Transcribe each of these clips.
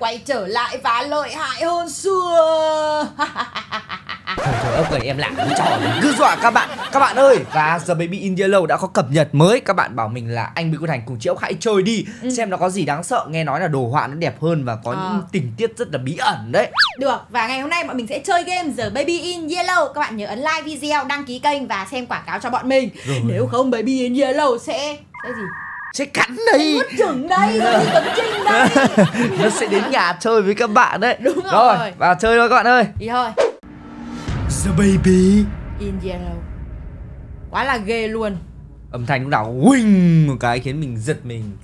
quay trở lại và lợi hại hơn xưa. Trời ơi, em làm cái trò cứ dọa các bạn ơi. Và The Baby in Yellow đã có cập nhật mới. Các bạn bảo mình là anh bqThanh cùng chị Ốc hãy chơi đi, xem nó có gì đáng sợ. Nghe nói là đồ họa nó đẹp hơn và có những tình tiết rất là bí ẩn đấy. Được, và ngày hôm nay bọn mình sẽ chơi game The Baby in Yellow. Các bạn nhớ ấn like video, đăng ký kênh và xem quảng cáo cho bọn mình. Rồi. Nếu không Baby in Yellow sẽ gì? Sẽ cắn đây, mất chừng đây, tấn trinh đây. Nó sẽ đến nhà chơi với các bạn đấy. Đúng rồi. Rồi, vào chơi thôi các bạn ơi. Đi thôi. The Baby in Yellow. Quá là ghê luôn. Âm thanh lúc nào huỳnh một cái khiến mình giật mình.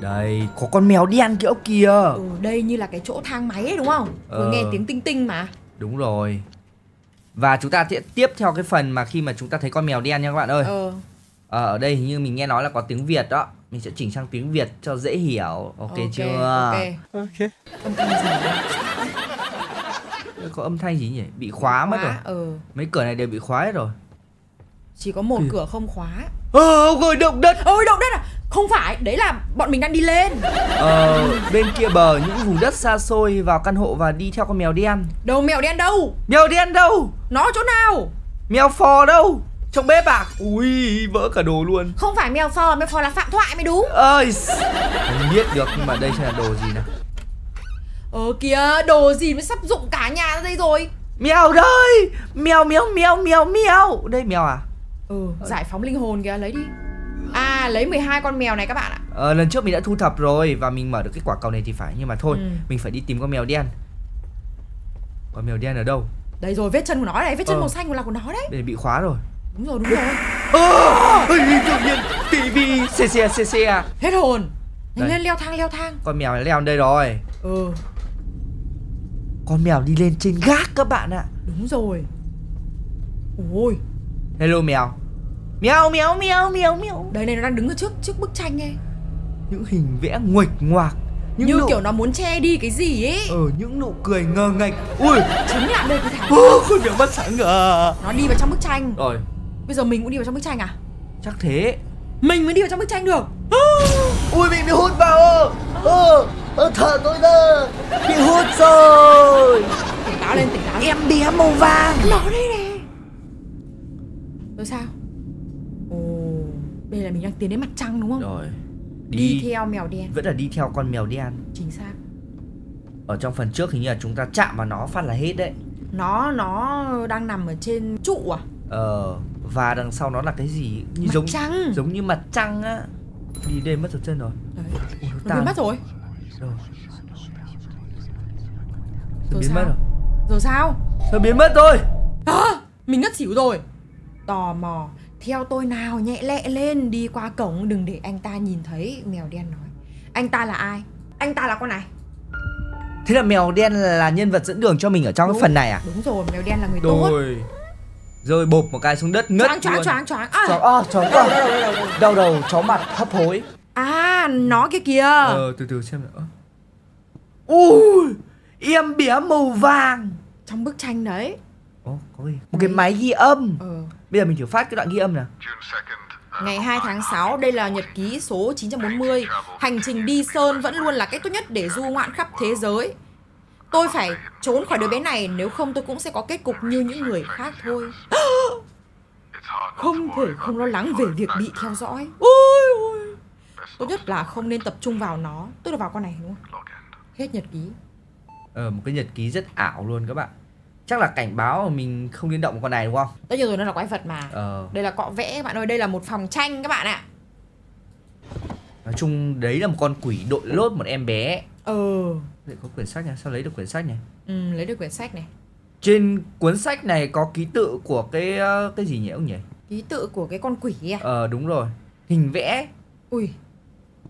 Đây, có con mèo đen kiểu kìa. Ừ, đây như là cái chỗ thang máy ấy đúng không? Vừa nghe tiếng tinh tinh mà. Đúng rồi. Và chúng ta sẽ tiếp theo cái phần mà khi mà chúng ta thấy con mèo đen nha các bạn ơi. Ở đây hình như mình nghe nói là có tiếng Việt đó. Mình sẽ chỉnh sang tiếng Việt cho dễ hiểu. Ok chưa? Ok. Âm thanh gì vậy? Có âm thanh gì nhỉ? Bị khóa mất rồi. Mấy cửa này đều bị khóa hết rồi. Chỉ có một cửa không khóa. Ôi động đất. Ôi động đất à? Không phải, đấy là bọn mình đang đi lên. Bên kia bờ những vùng đất xa xôi vào căn hộ và đi theo con mèo đen. Đâu mèo đen đâu? Mèo đen đâu? Nó chỗ nào? Mèo phò đâu? Trong bếp à? Ui, vỡ cả đồ luôn. Không phải mèo phò là Phạm Thoại mới đúng. Không biết được nhưng mà đây sẽ là đồ gì nào. Kìa, đồ gì mới sắp dụng cả nhà ra đây rồi. Mèo đây. Mèo mèo mèo mèo mèo. Đây mèo à? Giải phóng linh hồn kìa, lấy đi. À, lấy 12 con mèo này các bạn ạ. Lần trước mình đã thu thập rồi và mình mở được cái quả cầu này thì phải. Nhưng mà thôi, mình phải đi tìm con mèo đen. Con mèo đen ở đâu? Đây rồi, vết chân của nó này, vết chân màu xanh là của nó đấy. Để bị khóa rồi. Đúng rồi. Tự nhiên tivi xe hết hồn. Nhanh lên, leo thang. Con mèo này leo lên đây rồi. Con mèo đi lên trên gác các bạn ạ. Đúng rồi. Ôi. Hello mèo. Mèo mèo mèo mèo mèo. Đây này, nó đang đứng ở trước bức tranh này. Những hình vẽ nguệch ngoạc. Như kiểu nó muốn che đi cái gì ấy. Những nụ cười ngơ ngạch. Ui, chính là đây cái thằng. Con mèo mắt sáng à. Nó đi vào trong bức tranh. Rồi. Bây giờ mình cũng đi vào trong bức tranh à? Chắc thế. Mình mới đi vào trong bức tranh được. Ui, mình bị hút vào. Thở tôi ra. Bị hút rồi. Tỉnh táo lên. Em bé màu vàng. Nó đây nè. Rồi sao? Đây là mình đang tiến đến mặt trăng đúng không? Rồi. Đi theo mèo đen. Vẫn là đi theo con mèo đen. Chính xác. Ở trong phần trước hình như là chúng ta chạm vào nó phát là hết đấy. Nó đang nằm ở trên trụ à? Và đằng sau nó là cái gì? Như mặt trăng. Giống như mặt trăng á. Đi đây mất rồi chân rồi. Đấy. Nó biến mất rồi. Rồi sao? Sao biến mất rồi? Mình ngất xỉu rồi. Tò mò. Theo tôi nào, nhẹ lẹ lên, đi qua cổng, đừng để anh ta nhìn thấy. Mèo đen nói. Anh ta là ai? Anh ta là con này. Thế là mèo đen là nhân vật dẫn đường cho mình ở trong cái phần này à? Đúng rồi, mèo đen là người tốt. Rồi bộp một cái xuống đất ngất luôn. Choáng. Đau đầu, chóng mặt, hấp hối. À, nó kia kìa. Từ từ xem nữa. Ui, em bé màu vàng. Trong bức tranh đấy. Có gì? Một cái máy ghi âm. Bây giờ mình thử phát cái đoạn ghi âm nào. Ngày 2 tháng 6, đây là nhật ký số 940. Hành trình đi Sơn vẫn luôn là cách tốt nhất để du ngoạn khắp thế giới. Tôi phải trốn khỏi đứa bé này, nếu không tôi cũng sẽ có kết cục như những người khác thôi. Không thể không lo lắng về việc bị theo dõi. Ôi. Tốt nhất là không nên tập trung vào nó. Tôi đã vào con này đúng không? Hết nhật ký. Một cái nhật ký rất ảo luôn các bạn. Chắc là cảnh báo mình không nên động con này đúng không? Tất nhiên rồi, nó là quái vật mà. Đây là cọ vẽ các bạn ơi, đây là một phòng tranh các bạn ạ. Nói chung đấy là một con quỷ đội lốt một em bé. Đấy, có quyển sách này, sao lấy được quyển sách này? Lấy được quyển sách này. Trên cuốn sách này có ký tự của cái gì nhỉ ông nhỉ? Ký tự của cái con quỷ à? Đúng rồi. Hình vẽ. Ui.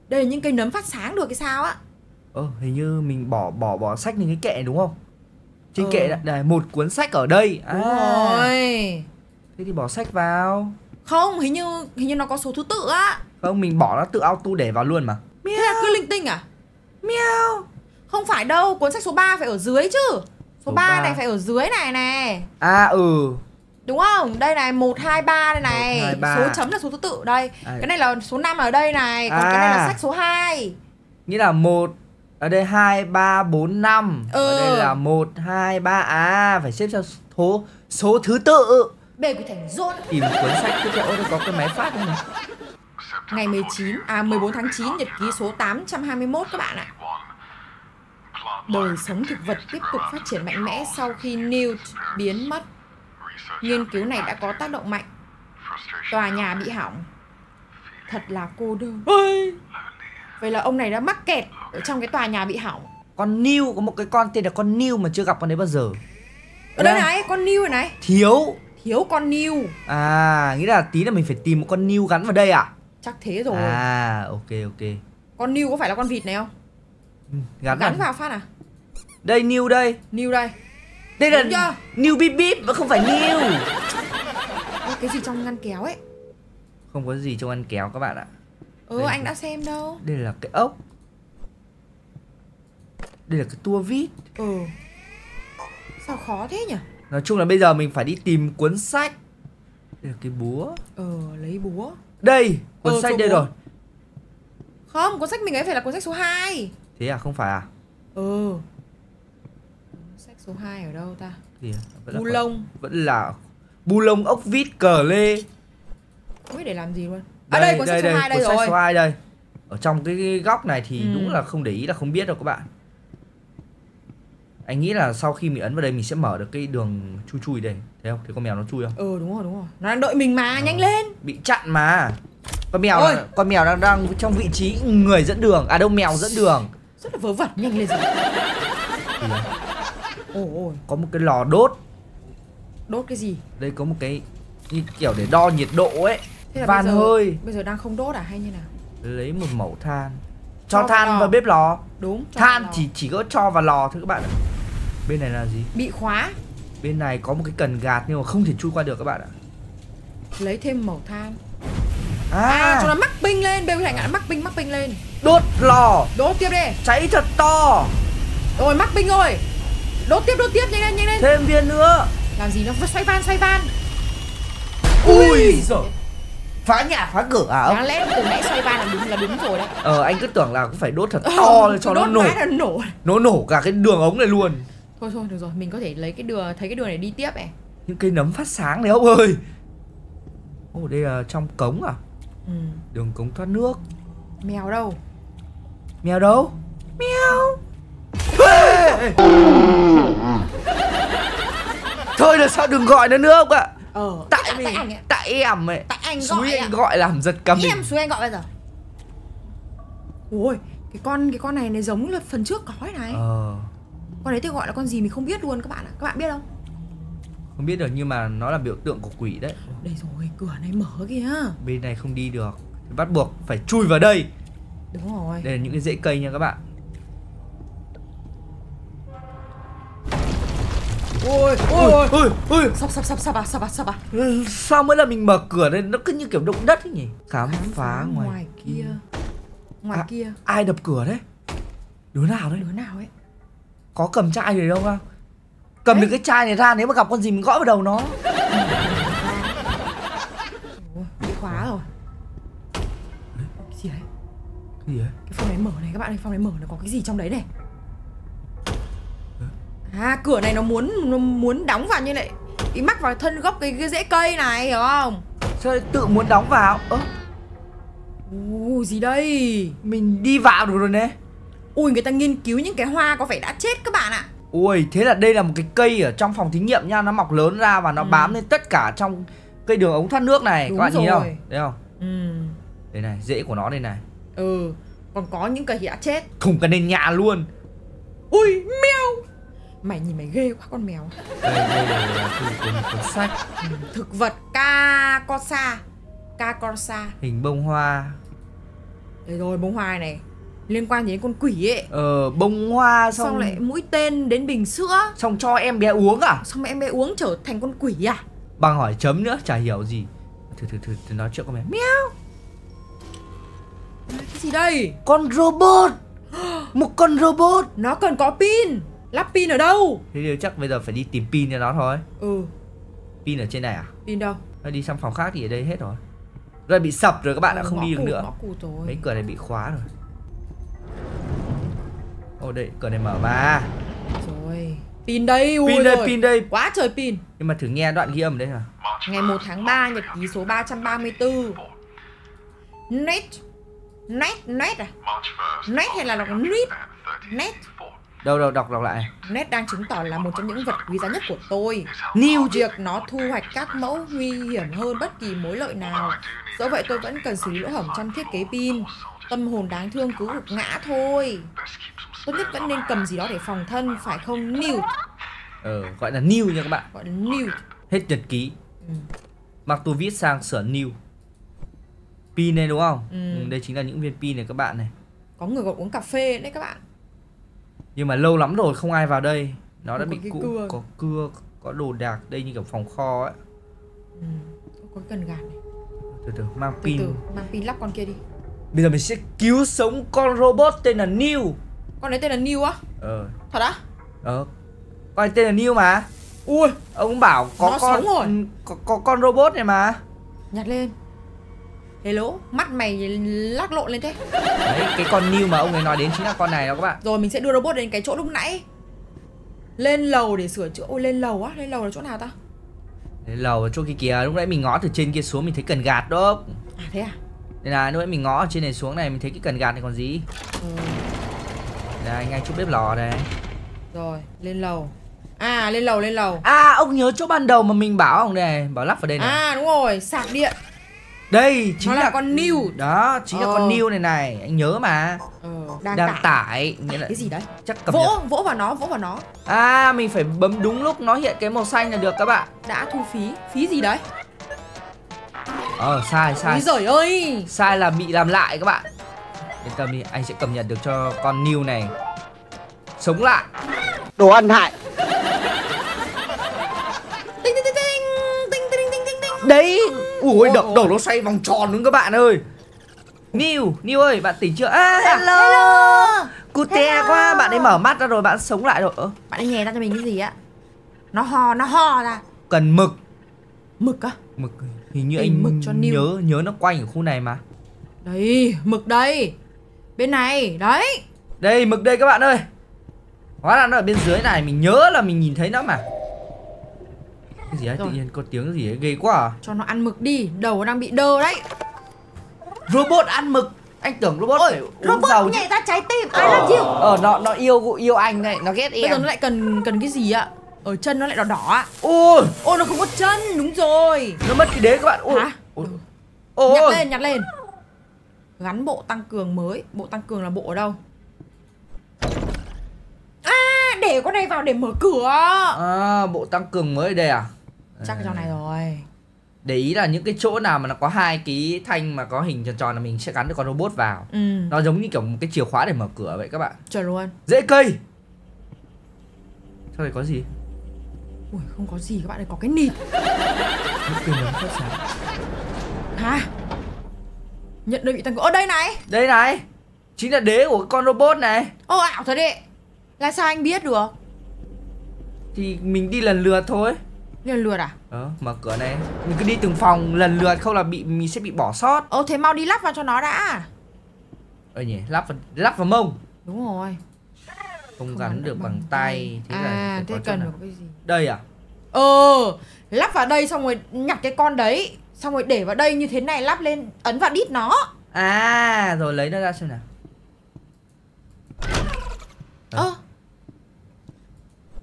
Đây là những cây nấm phát sáng được cái sao á? Hình như mình bỏ sách lên cái kệ này đúng không? Trên kệ là một cuốn sách ở đây. Đúng rồi. Thế thì bỏ sách vào. Không, hình như nó có số thứ tự á. Không, mình bỏ nó tự auto để vào luôn mà. Thế là cứ linh tinh à? Miêu. Không phải đâu, cuốn sách số 3 phải ở dưới chứ. Số 3 này phải ở dưới này này. Đúng không? Đây này, 1, 2, 3 đây này. 1, 2, 3. Số chấm là số thứ tự đây. Cái này là số 5 ở đây này. Còn cái này là sách số 2. Nghĩa là 1 Ở đây 2, 3, 4, 5. Ở đây là 1, 2, 3. À, phải xếp theo số thứ tự. Bê của Thành rôn. Tìm cuốn sách cứ theo có cái máy phát không này. Ngày 14 tháng 9, nhật ký số 821 các bạn ạ. Đời sống thực vật tiếp tục phát triển mạnh mẽ sau khi Newt biến mất. Nghiên cứu này đã có tác động mạnh. Tòa nhà bị hỏng. Thật là cô đơn. Ôi! Vậy là ông này đã mắc kẹt ở trong cái tòa nhà bị hỏng. Con Niu, có một cái con tên là con Niu mà chưa gặp con đấy bao giờ. Ở đây này, con Niu này. Thiếu con Niu. À, nghĩa là tí là mình phải tìm một con Niu gắn vào đây à? Chắc thế rồi. À, ok. Con Niu có phải là con vịt này không? Gắn vào phát à? Đây, Niu đây. Đây là Niu bíp bíp, không phải Niu. Cái gì trong ngăn kéo ấy? Không có gì trong ngăn kéo các bạn ạ. Đây anh đã xem đâu. Đây là cái ốc. Đây là cái tua vít. Sao khó thế nhỉ? Nói chung là bây giờ mình phải đi tìm cuốn sách. Đây là cái búa. Lấy búa. Đây, cuốn sách đây rồi. Không, cuốn sách mình ấy phải là cuốn sách số 2. Thế à, không phải à? Sách số 2 ở đâu ta? Bu lông. Vẫn là bu lông, ốc vít, cờ lê. Không biết để làm gì luôn. Ở đây, cuốn sách số 2 đây rồi. Cuốn sách số 2 đây. Ở trong cái góc này thì đúng là không để ý là không biết đâu các bạn. Anh nghĩ là sau khi mình ấn vào đây mình sẽ mở được cái đường chui chui đây. Thấy không? Thấy con mèo nó chui không? Đúng rồi. Nó đang đợi mình mà, nhanh lên. Bị chặn mà. Con mèo đang trong vị trí người dẫn đường. À đâu, mèo dẫn đường. Rất là vớ vẩn, nhanh lên rồi. Ôi. Có một cái lò đốt. Đốt cái gì? Đây có một cái như kiểu để đo nhiệt độ ấy. Van hơi. Bây giờ đang không đốt à hay như nào? Lấy một mẩu than. Cho than vào bếp lò. Đúng. Than chỉ có cho vào lò thôi các bạn ạ. Bên này là gì? Bị khóa. Bên này có một cái cần gạt nhưng mà không thể chui qua được các bạn ạ. Lấy thêm mẩu than. À, cho nó mắc binh lên. Bên này mắc binh lên. Đốt lò. Đốt tiếp đi. Cháy thật to. Rồi mắc binh rồi. Đốt tiếp nhanh lên. Thêm viên nữa. Làm gì nó xoay van. Ui giời. Phá nhà phá cửa à? Đáng lẽ từ nãy xoay van là đúng rồi đấy. Anh cứ tưởng là cũng phải đốt thật to để cho nó nổ. Nó nổ cả cái đường ống này luôn. Thôi được rồi, mình có thể lấy cái đường này đi tiếp này. Những cái nấm phát sáng này ông ơi. Đây là trong cống à? Đường cống thoát nước. Mèo đâu? Mèo. Thôi là sao, đừng gọi nó nữa ông ạ. Tại anh gọi làm giật cả mình. Em xuống anh gọi bây giờ. Ôi, cái con này nó giống như phần trước có cái này. Con đấy tôi gọi là con gì mình không biết luôn các bạn ạ. Các bạn biết không? Không biết được nhưng mà nó là biểu tượng của quỷ đấy. Đây rồi, cửa này mở kìa. Bên này không đi được. Thì bắt buộc phải chui vào đây. Đúng rồi. Đây là những cái rễ cây nha các bạn. Ôi. Sắp à. Sao mới là mình mở cửa lên nó cứ như kiểu động đất ấy nhỉ? Khám phá ngoài kia. Ai đập cửa đấy? Đứa nào đấy? Có cầm chai gì đâu không? Cầm được cái chai này ra, nếu mà gặp con gì mình gõ vào đầu nó. Bị khóa rồi. Cái gì đấy? Cái phòng này mở này các bạn ơi, phòng này mở nó có cái gì trong đấy này? À, cửa này nó muốn đóng vào như này. Ý mắc vào thân gốc cái rễ cây này, hiểu không? Sao tự muốn đóng vào? Gì đây? Mình đi vào được rồi nè. Ui, người ta nghiên cứu những cái hoa có vẻ đã chết các bạn ạ. Ui, thế là đây là một cái cây ở trong phòng thí nghiệm nha. Nó mọc lớn ra và nó bám lên tất cả trong cây đường ống thoát nước này. Đúng các bạn nhìn không? Đấy không? Đây này, rễ của nó đây này. Còn có những cây thì đã chết. Không cần đến nhà luôn. Ui, mèo. Mày nhìn mày ghê quá con mèo. Đây là cuốn sách. Thực vật Carcosa. Hình bông hoa. Đây rồi, bông hoa này liên quan đến con quỷ ấy. Bông hoa xong lại mũi tên đến bình sữa. Xong cho em bé uống à? Xong em bé uống trở thành con quỷ à? Bằng hỏi chấm nữa, chả hiểu gì. Thử nói chuyện con mèo. Mèo. Cái gì đây? Con robot. Một con robot. Nó cần có pin. Lắp pin ở đâu? Thế chắc bây giờ phải đi tìm pin cho nó thôi. Pin ở trên này à? Pin đâu? Đi sang phòng khác thì ở đây hết rồi. Rồi bị sập rồi các bạn, đã không đi được nữa. Mấy cửa này bị khóa rồi. Ồ đây, cửa này mở mà. Rồi. Pin đây, ui pin đây, rồi. Pin đây. Quá trời pin. Nhưng mà thử nghe đoạn ghi âm đấy hả? Ngày 1 tháng 3 nhật ký số 334. Newt à? Newt hay là đọc Newt? Đâu đâu, đọc lại. Newt đang chứng tỏ là một trong những vật quý giá nhất của tôi. Niu việc nó thu hoạch các mẫu nguy hiểm hơn bất kỳ mối lợi nào. Dẫu vậy tôi vẫn cần xử lý lỗ hổng trong thiết kế pin. Tâm hồn đáng thương cứ gục ngã thôi. Tốt nhất vẫn nên cầm gì đó để phòng thân, phải không Niu? Gọi là Niu nha các bạn. Gọi là Niu. Hết nhật ký. Mặc tù viết sang sửa Niu. Pin này đúng không? Đây chính là những viên pin này các bạn này. Có người còn uống cà phê đấy các bạn. Nhưng mà lâu lắm rồi không ai vào đây. Nó đã bị cũ, có cưa, có đồ đạc. Đây như kiểu phòng kho ấy. Có cần gạt này. Từ từ, mang pin. Mang pin lắp con kia đi. Bây giờ mình sẽ cứu sống con robot tên là Niu. Con đấy tên là Niu á? Thật á? Con này tên là Niu mà. Ui, ông bảo có con robot này mà. Nhặt lên. Hello, mắt mày lắc lộn lên thế. Đấy, cái con Niu mà ông ấy nói đến chính là con này đó các bạn. Rồi mình sẽ đưa robot đến cái chỗ lúc nãy. Lên lầu để sửa chữa. Ôi lên lầu á, lên lầu là chỗ nào ta? Lên lầu là chỗ kia kìa, lúc nãy mình ngó từ trên kia xuống mình thấy cần gạt đó. À thế à? Đây là lúc nãy mình ngó ở trên này xuống này mình thấy cái cần gạt này còn gì. Đây, ngay chỗ bếp lò đây. Rồi, lên lầu. À, lên lầu. À, ông nhớ chỗ ban đầu mà mình bảo ông này, bảo lắp vào đây này. À đúng rồi, sạc điện. Đây chính là con Niu đó, chính là con Niu này này, anh nhớ mà. Đang tải nghĩa là cái gì đấy, chắc cầm vỗ vào nó. À mình phải bấm đúng lúc nó hiện cái màu xanh là được các bạn. Đã thu phí gì đấy. Sai. Ôi giời ơi, sai là bị làm lại các bạn. Yên tâm đi, anh sẽ cập nhật được cho con Niu này sống lại. Đồ ăn hại. Đấy. Ui đầu nó xoay vòng tròn luôn các bạn ơi. Niu ơi, bạn tỉnh chưa? Hello. Cute quá, bạn ấy mở mắt ra rồi, bạn sống lại rồi. Bạn ấy nhè ra cho mình cái gì á? Nó ho ra. Cần mực. Mực á? Mực hình như anh mực cho Niu. Nhớ nó quanh ở khu này mà. Đây, mực đây. Bên này, đấy. Đây, mực đây các bạn ơi. Hóa ra nó ở bên dưới này, mình nhớ là mình nhìn thấy nó mà. Cái gì ấy, tự nhiên có tiếng gì ấy ghê quá à. Cho nó ăn mực đi, đầu nó đang bị đơ đấy. Robot ăn mực. Anh tưởng robot phải uống dầu chứ. Robot nhảy ra trái tim, ai làm chịu. Nó yêu anh này, nó ghét em. Bây giờ nó lại cần cái gì ạ? Ở chân nó lại đỏ đỏ ạ. Ôi nó không có chân, đúng rồi. Nó mất cái đế các bạn. Nhặt lên. Gắn bộ tăng cường mới. Bộ tăng cường là bộ ở đâu? Để con này vào để mở cửa. À, bộ tăng cường mới đây à? Chắc trong này rồi. Để ý là những cái chỗ nào mà nó có hai cái thanh mà có hình tròn tròn là mình sẽ gắn được con robot vào. Nó giống như kiểu một cái chìa khóa để mở cửa vậy các bạn. Trời luôn. Rễ cây. Sao này có gì? Ui không có gì các bạn ơi, có cái nịt. Hả? Nhận đơn vị tăng cường. Đây này. Đây này. Chính là đế của con robot này. Ảo thật đấy. Là sao anh biết được? Thì mình đi lần lượt thôi. Lần lượt à? Mở cửa này. Mình cứ đi từng phòng lần lượt, không là mình sẽ bị bỏ sót. Thế mau đi lắp vào cho nó đã. Nhỉ, lắp vào mông. Đúng rồi. Không gắn được bằng tay. Thế cần được cái gì? Đây à? Lắp vào đây xong rồi nhặt cái con đấy. Xong rồi để vào đây như thế này, lắp lên, ấn vào đít nó. À, rồi lấy nó ra xem nào.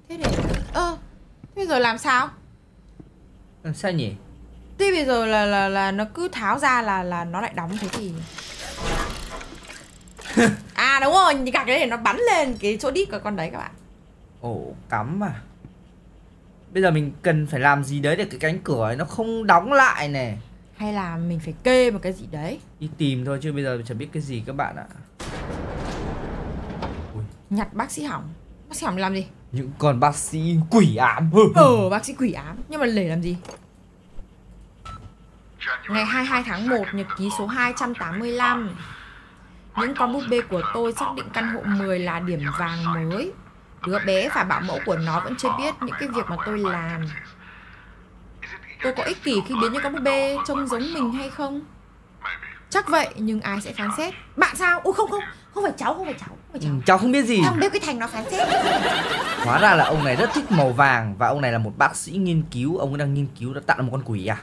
Thế để... Thế bây giờ làm sao? Làm sao nhỉ? Thế bây giờ là nó cứ tháo ra là nó lại đóng thế thì... À đúng rồi, cả cái để nó bắn lên cái chỗ đít của con đấy các bạn. Cắm à? Bây giờ mình cần phải làm gì đấy để cái cánh cửa ấy nó không đóng lại này. Hay là mình phải kê một cái gì đấy. Đi tìm thôi chứ bây giờ mình chẳng biết cái gì các bạn ạ. Nhặt bác sĩ hỏng. Bác sĩ hỏng làm gì? Những con bác sĩ quỷ ám. Bác sĩ quỷ ám. Nhưng mà để làm gì? Ngày 22 tháng 1, nhật ký số 285. Những con búp bê của tôi xác định căn hộ 10 là điểm vàng mới. Đứa bé và bảo mẫu của nó vẫn chưa biết những cái việc mà tôi làm. Tôi có ích kỷ khi biến những con búp bê trông giống mình hay không? Chắc vậy, nhưng ai sẽ phán xét? Bạn sao? Không phải cháu. Cháu không biết gì. Ông bqThanh nó phán xét. Hóa ra là ông này rất thích màu vàng. Và ông này là một bác sĩ nghiên cứu. Ông ấy đang nghiên cứu đã tạo ra một con quỷ à?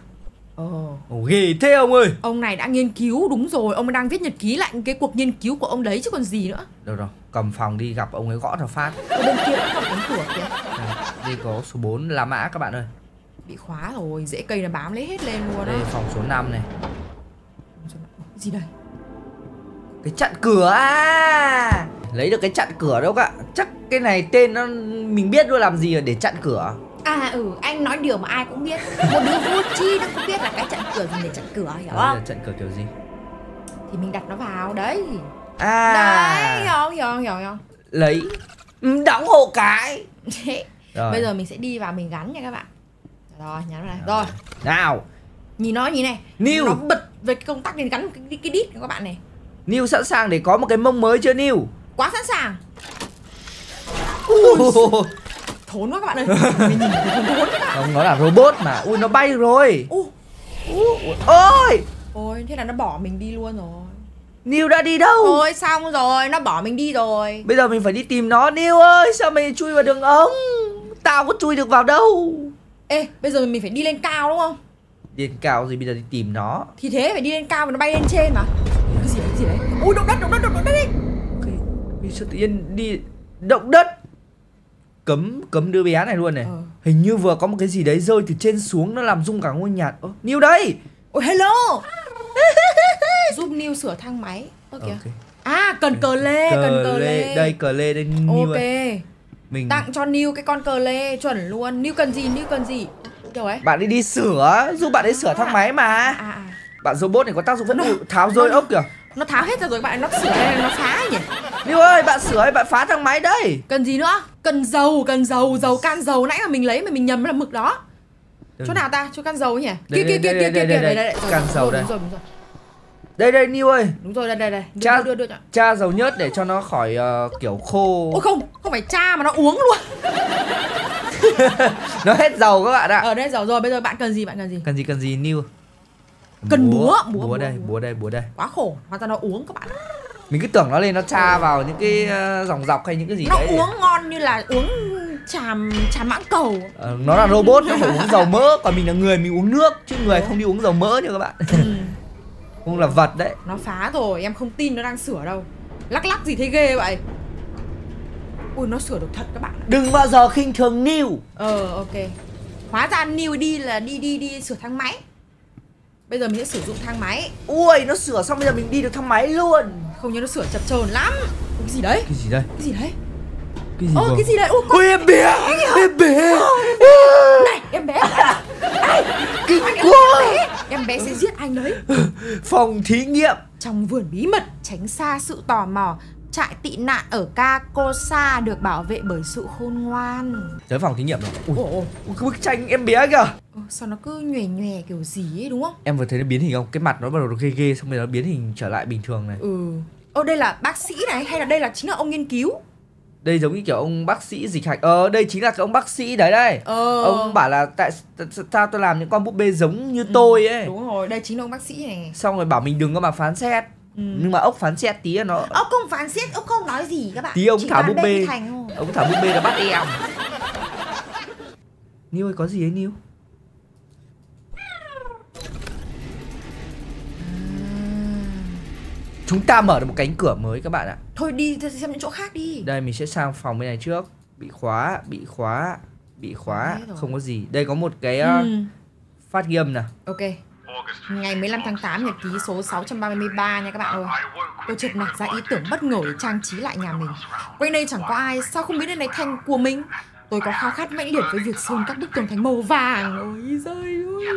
Ồ, ghê thế ông ơi. Ông này đã nghiên cứu, đúng rồi. Ông ấy đang viết nhật ký lại cái cuộc nghiên cứu của ông đấy chứ còn gì nữa. Được rồi, cầm phòng đi gặp ông ấy gõ vào phát. Ở bên kia cũng có cánh cửa kìa. Đây có số 4 là mã các bạn ơi. Bị khóa rồi, dễ cây nó bám lấy hết lên luôn. Đây phòng số 5 này. Gì đây? Cái chặn cửa à? Lấy được cái chặn cửa đâu cả. Chắc cái này tên nó mình biết luôn làm gì rồi, để chặn cửa. À ừ, anh nói điều mà ai cũng biết. Một đứa vô tri nó cũng biết là cái chặn cửa gì để chặn cửa, hiểu không? Chặn cửa kiểu gì? Thì mình đặt nó vào đấy. À. Đấy, hiểu không? Lấy. Đóng hộ cái. Rồi. Bây giờ mình sẽ đi vào mình gắn nha các bạn. Rồi, nhắn vào đây. Rồi. Nào. Nhìn nó như này. Niu. Nó bật về cái công tắc nên gắn cái đít này các bạn này. Niu sẵn sàng để có một cái mông mới chưa Niu? Quá sẵn sàng. Ui. Thốn quá các bạn ơi. Mình nhìn thấy thốn các bạn. Không, nó là robot mà. Ui, nó bay rồi. Ôi. Ôi, thế là nó bỏ mình đi luôn rồi. Niu đã đi đâu? Ôi, xong rồi, nó bỏ mình đi rồi. Bây giờ mình phải đi tìm nó. Niu ơi, sao mày chui vào đường ống? Tao có chui được vào đâu. Ê, bây giờ mình phải đi lên cao đúng không? Đi lên cao rồi bây giờ đi tìm nó. Thì thế, phải đi lên cao mà nó bay lên trên mà. Cái gì đấy? Ui, động đất đi. Vì sao tự nhiên đi động đất? Cấm đứa bé này luôn này. Hình như vừa có một cái gì đấy rơi từ trên xuống, nó làm rung cả ngôi nhà. Niu đây. Ôi, hello. Giúp Niu sửa thang máy. Okay. À, cần cờ lê. Đây, cờ lê đây Niu. Ok. Mình tặng cho Niu cái con cờ lê chuẩn luôn. Niu cần gì? Kiểu ấy. Bạn đi sửa, giúp bạn ấy sửa thang máy mà. Bạn robot này có tác dụng vẫn tháo rơi ốc kìa. Nó tháo hết ra rồi các bạn, nó sửa đây nó phá nhỉ. Niu ơi, bạn sửa ơi, bạn phá thang máy đây. Cần gì nữa? Cần dầu, can dầu nãy là mình lấy mà mình nhầm là mực đó. Chỗ nào ta? Chỗ can dầu nhỉ? Kia, can dầu đây. Đây Niu ơi. Đúng rồi, đây. Đưa. Cha dầu nhớt để cho nó khỏi kiểu khô. Ôi không phải cha mà nó uống luôn. Nó hết dầu các bạn ạ. Ở đây dầu rồi, bây giờ bạn cần gì? Cần gì Niu? Cần búa đây. Quá khổ, hóa ra nó uống các bạn. Mình cứ tưởng nó lên nó tra vào những cái dòng dọc hay những cái gì nó đấy. Nó uống ngon như là uống trà mãng cầu. Nó là robot, nó phải uống dầu mỡ. Còn mình là người, mình uống nước. Chứ người không đi uống dầu mỡ nữa các bạn. Không là vật đấy. Nó phá rồi, em không tin nó đang sửa đâu. Lắc gì thấy ghê vậy. Ui, nó sửa được thật các bạn. Đừng bao giờ khinh thường Niu. Ok. Hóa ra Niu đi là đi sửa thang máy. Bây giờ mình sẽ sử dụng thang máy. Ui, nó sửa xong bây giờ mình đi được thang máy luôn. Không nhớ, nó sửa chập chờn lắm. Cái gì đấy? Ôi, em bé. Này, em bé. Này, kinh quá. Em bé sẽ giết anh đấy. Phòng thí nghiệm. Trong vườn bí mật, tránh xa sự tò mò. Trại tị nạn ở Carcosa được bảo vệ bởi sự khôn ngoan. Tới phòng thí nghiệm rồi. Ui, cái bức tranh em bé kìa. Sao nó cứ nhòe kiểu gì ấy đúng không? Em vừa thấy nó biến hình không? Cái mặt nó bắt đầu ghê, xong rồi nó biến hình trở lại bình thường này. Đây là bác sĩ này hay là đây là chính là ông nghiên cứu? Đây giống như kiểu ông bác sĩ dịch hạch. Đây chính là cái ông bác sĩ đấy đây. Ông bảo là tại sao tôi làm những con búp bê giống như tôi ấy. Đúng rồi, đây chính là ông bác sĩ này. Xong rồi bảo mình đừng có mà phán xét. Nhưng mà Ốc phán xét tí nó. Ốc không phán xét, Ốc không nói gì các bạn. Tí ông thả búp bê. Ông thả búp bê là bắt em. Niu ơi, có gì ấy Niu? Chúng ta mở được một cánh cửa mới các bạn ạ. Thôi đi xem những chỗ khác đi. Đây mình sẽ sang phòng bên này trước. Bị khóa. Không có gì. Đây có một cái phát ghiêm nè. Ok. Ngày 15 tháng 8 nhật ký số 633 nha các bạn ơi. Tôi chợt nảy ra ý tưởng bất ngờ để trang trí lại nhà mình. Quanh đây chẳng có ai, sao không biến đến này thành của mình? Tôi có khao khát mãnh liệt với việc sơn các bức tường thành màu vàng. Ôi giời ơi,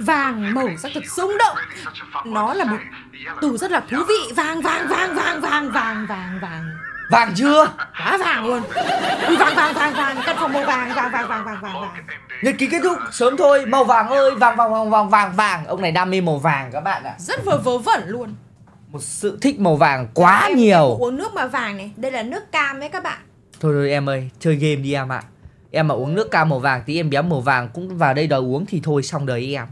vàng màu sắc thật sống động. Nó là một từ rất là thú vị. Vàng. Vàng chưa? Quá vàng luôn. Ui, vàng. Căn phòng màu vàng. Nhật ký kết thúc sớm thôi. Màu vàng ơi, vàng. Ông này đam mê màu vàng các bạn ạ. Rất vớ vẩn luôn. Một sự thích màu vàng quá nhiều. Uống nước mà vàng này. Đây là nước cam ấy các bạn. Thôi em ơi, chơi game đi em ạ. Em mà uống nước cam màu vàng tí em bé màu vàng cũng vào đây đòi uống thì thôi xong đời em.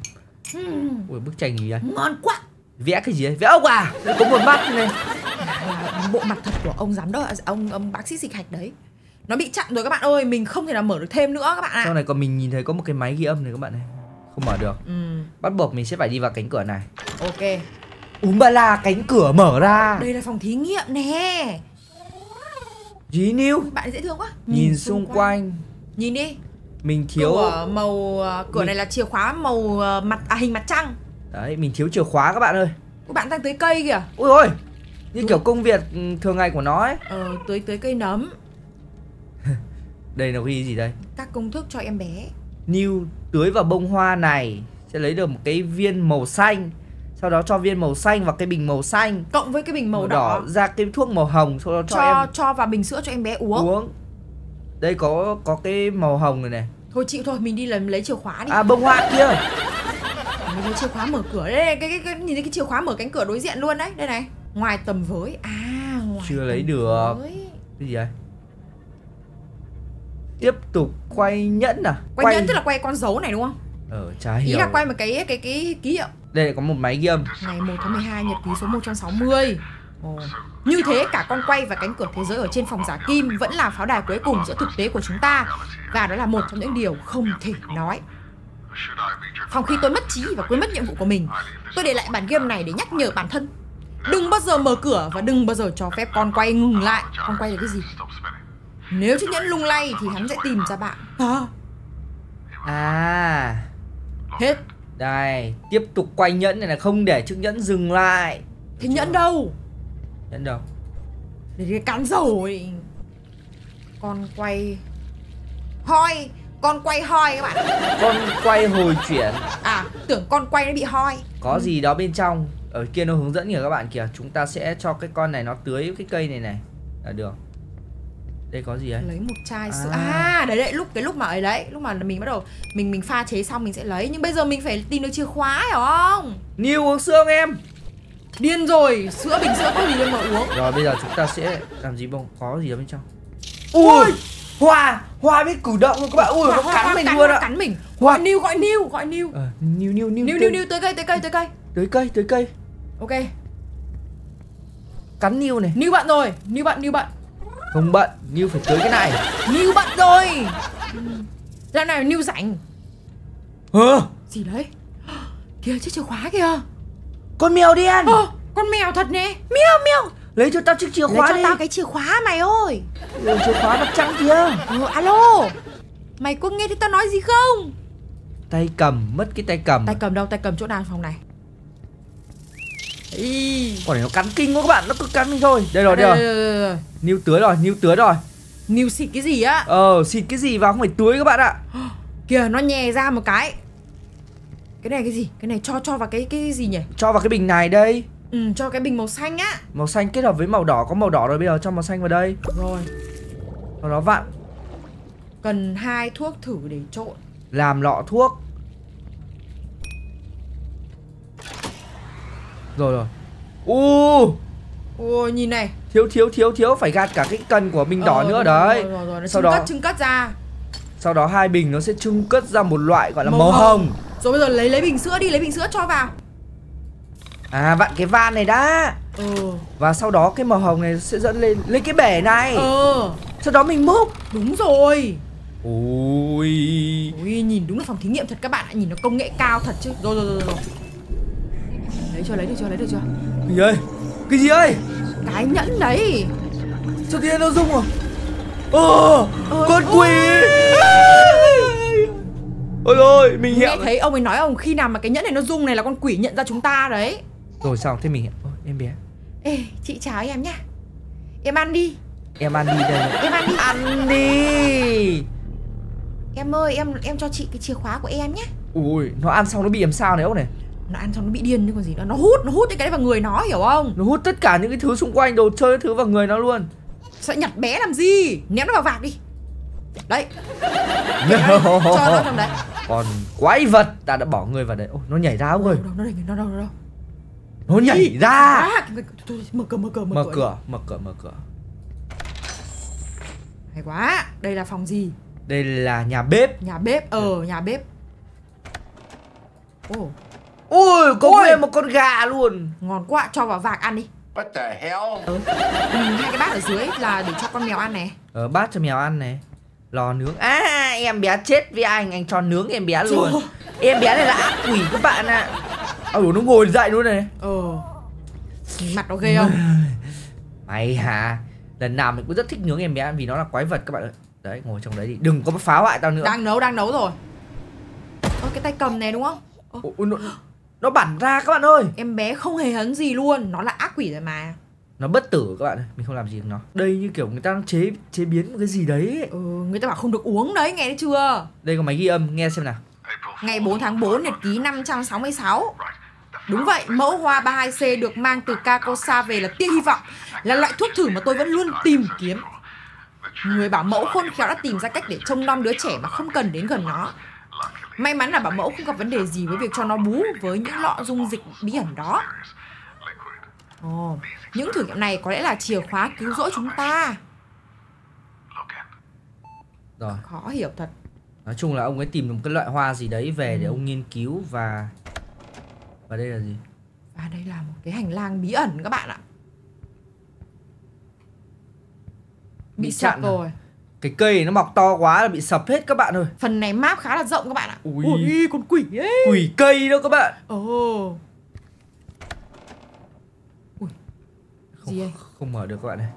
Ui, bức tranh gì đây? Ngon quá. Vẽ cái gì đấy? Vẽ ốc à? Có một mắt này. bộ mặt thật của ông giám đốc, ông bác sĩ dịch hạch đấy. Nó bị chặn rồi các bạn ơi, mình không thể nào mở được thêm nữa các bạn ạ. Sau này còn mình nhìn thấy có một cái máy ghi âm này các bạn này, không mở được. Bắt buộc mình sẽ phải đi vào cánh cửa này. Ok. Úm ba la, cánh cửa mở ra. Đây là phòng thí nghiệm nè. Dí Niu, bạn dễ thương quá. Nhìn xung quanh. Nhìn đi. Mình thiếu cửa màu này là chìa khóa màu hình mặt trăng. Đấy, mình thiếu chìa khóa các bạn ơi. Các bạn đang tưới cây kìa. Ui ôi, như kiểu công việc thường ngày của nó ấy. Tưới cây nấm. Đây là cái gì đây? Các công thức cho em bé. Niu tưới vào bông hoa này sẽ lấy được một cái viên màu xanh. Sau đó cho viên màu xanh vào cái bình màu xanh, cộng với cái bình màu đỏ, ra cái thuốc màu hồng. Sau đó cho vào bình sữa cho em bé uống. Đây có cái màu hồng này này. Thôi chịu thôi, mình đi lấy chìa khóa đi. À, bông hoa kia. Mình lấy chìa khóa mở cửa đây. Nhìn thấy cái chìa khóa mở cánh cửa đối diện luôn đấy. Đây này, ngoài tầm với. À, ngoài chưa lấy được. Cái gì vậy? Tiếp tục quay nhẫn à? Quay nhẫn tức là quay con dấu này đúng không? Chả hiểu. Ý là quay một cái ký hiệu. Đây có một máy ghi âm. Ngày 1 tháng 12 nhật ký số 160. Như thế cả con quay và cánh cửa thế giới ở trên phòng giả kim vẫn là pháo đài cuối cùng giữa thực tế của chúng ta. Và đó là một trong những điều không thể nói. Phòng khi tôi mất trí và quên mất nhiệm vụ của mình, tôi để lại bản game này để nhắc nhở bản thân. Đừng bao giờ mở cửa và đừng bao giờ cho phép con quay ngừng lại. Con quay là cái gì? Nếu chiếc nhẫn lung lay thì hắn sẽ tìm ra bạn. Hết. Đây, tiếp tục quay nhẫn này là không để chiếc nhẫn dừng lại. Thế nhẫn đâu? Nhẫn đâu? Để cái cán dầu ấy. Con quay hoi. Con quay hoi các bạn. Con quay hồi chuyển. À, tưởng con quay nó bị hoi. Có gì đó bên trong. Ở kia nó hướng dẫn kìa các bạn kìa. Chúng ta sẽ cho cái con này nó tưới cái cây này này. Là được. Đây có gì ấy? Lấy một chai sữa. Đấy lúc mà ấy đấy, lúc mà mình bắt đầu mình pha chế xong mình sẽ lấy, nhưng bây giờ mình phải tìm được chìa khóa hiểu không? Niu uống sữa không em? Điên rồi, sữa bình sữa có gì đâu mà uống. Rồi bây giờ chúng ta sẽ làm gì bông? Có gì ở bên trong? Ui, hoa biết cử động luôn các bạn. Ui, nó cắn mình luôn ạ. Cắn mình. Hoa. Niu gọi Niu, Niu tới cây. Ok. Cắn Niu này. Niu bận rồi, Niu bận. Không bận, Niu phải tới cái này. Niu bận rồi. Ra này Niu rảnh. Gì đấy? Kìa chiếc chìa khóa kìa. Con mèo điên. Con mèo thật nè. Mèo mèo. Lấy cho tao chiếc chìa khóa đi. Lấy cho tao cái chìa khóa mày ơi. Chìa khóa mặt trắng kìa. Alo. Mày có nghe thấy tao nói gì không? Tay cầm, mất cái tay cầm. Tay cầm đâu? Tay cầm chỗ nào phòng này? Con này nó cắn kinh quá các bạn, nó cứ cắn mình thôi. Đây rồi, đây rồi. Niu tưới rồi, Niu xịt cái gì á? Xịt cái gì vào không phải tưới các bạn ạ. Kìa nó nhè ra một cái. Cái này cái gì? Cái này cho vào cái gì nhỉ? Cho vào cái bình này đây. Cho cái bình màu xanh á. Màu xanh kết hợp với màu đỏ, có màu đỏ rồi bây giờ cho màu xanh vào đây. Rồi. Sau đó vặn. Cần 2 thuốc thử để trộn. Làm lọ thuốc. Rồi. Ôi nhìn này. Thiếu phải gạt cả cái cần của bình đỏ nữa đấy. Rồi. Sau đó trưng cất ra. Sau đó 2 bình nó sẽ trưng cất ra một loại gọi là màu hồng. Rồi bây giờ lấy bình sữa đi, lấy bình sữa cho vào. Vặn cái van này đã. Và sau đó cái màu hồng này sẽ dẫn lên cái bể này. Sau đó mình múc. Đúng rồi. Ui, nhìn đúng là phòng thí nghiệm thật các bạn ạ, nhìn nó công nghệ cao thật chứ. Rồi. Lấy được chưa? Cái gì ơi? Cái nhẫn đấy. Sao kia nó rung rồi. Con quỷ. Ôi ôi, mình nghe thấy ông ấy nói ông khi nào mà cái nhẫn này nó rung này là con quỷ nhận ra chúng ta đấy. Rồi sao thế mình hiện. Em bé. Ê, chị chào em nhá. Em ăn đi. Em ăn đi. Em ơi, em cho chị cái chìa khóa của em nhá. Ui, nó ăn xong nó bị làm sao này Ốc này. Nó ăn xong nó bị điên chứ còn gì nữa. Nó hút cái đấy vào người nó hiểu không? Nó hút tất cả những cái thứ xung quanh, đồ chơi thứ vào người nó luôn. Sợ nhặt bé làm gì? Ném nó vào vạc đi. Đấy. Cho nó trong đấy. Còn quái vật, ta đã bỏ người vào đấy. Nó nhảy ra không ơi. Nó đâu. Nó nhảy ra. Mở cửa. Hay quá. Đây là phòng gì? Đây là nhà bếp. Nhà bếp. Ôi, có nguyên một con gà luôn. Ngon quá, cho vào vạc ăn đi. What the hell? Hai cái bát ở dưới là để cho con mèo ăn này. Bát cho mèo ăn này. Lò nướng. À, em bé chết với anh cho nướng em bé luôn. Trời. Em bé này là ác quỷ các bạn ạ. À, nó ngồi dậy luôn này. Mặt nó ghê không? Mày hả? Lần nào mình cũng rất thích nướng em bé ăn vì nó là quái vật các bạn ơi. Đấy, ngồi trong đấy đi. Đừng có phá hoại tao nữa. Đang nấu rồi. Ôi, cái tay cầm này đúng không? Nó bắn ra các bạn ơi. Em bé không hề hấn gì luôn. Nó là ác quỷ rồi mà. Nó bất tử các bạn ơi. Mình không làm gì được nó. Đây như kiểu người ta đang chế biến một cái gì đấy. Người ta bảo không được uống đấy, nghe thấy chưa? Đây có máy ghi âm, nghe xem nào. Ngày 4 tháng 4, nhật ký 566. Đúng vậy, mẫu hoa 32C được mang từ Carcosa về là tia hy vọng. Là loại thuốc thử mà tôi vẫn luôn tìm kiếm. Người bảo mẫu khôn khéo đã tìm ra cách để trông nom đứa trẻ mà không cần đến gần nó. May mắn là bảo mẫu không gặp vấn đề gì với việc cho nó bú với những lọ dung dịch bí ẩn đó. Những thử nghiệm này có lẽ là chìa khóa cứu rỗi chúng ta. Rồi. Khó hiểu thật. Nói chung là ông ấy tìm được một cái loại hoa gì đấy về để ông nghiên cứu và... Và đây là gì? Và đây là một cái hành lang bí ẩn các bạn ạ. Bị chặn rồi. Cái cây nó mọc to quá là bị sập hết các bạn ơi. Phần này map khá là rộng các bạn ạ. Ui, con quỷ ấy. Quỷ cây đâu các bạn. Không mở được các bạn ơi.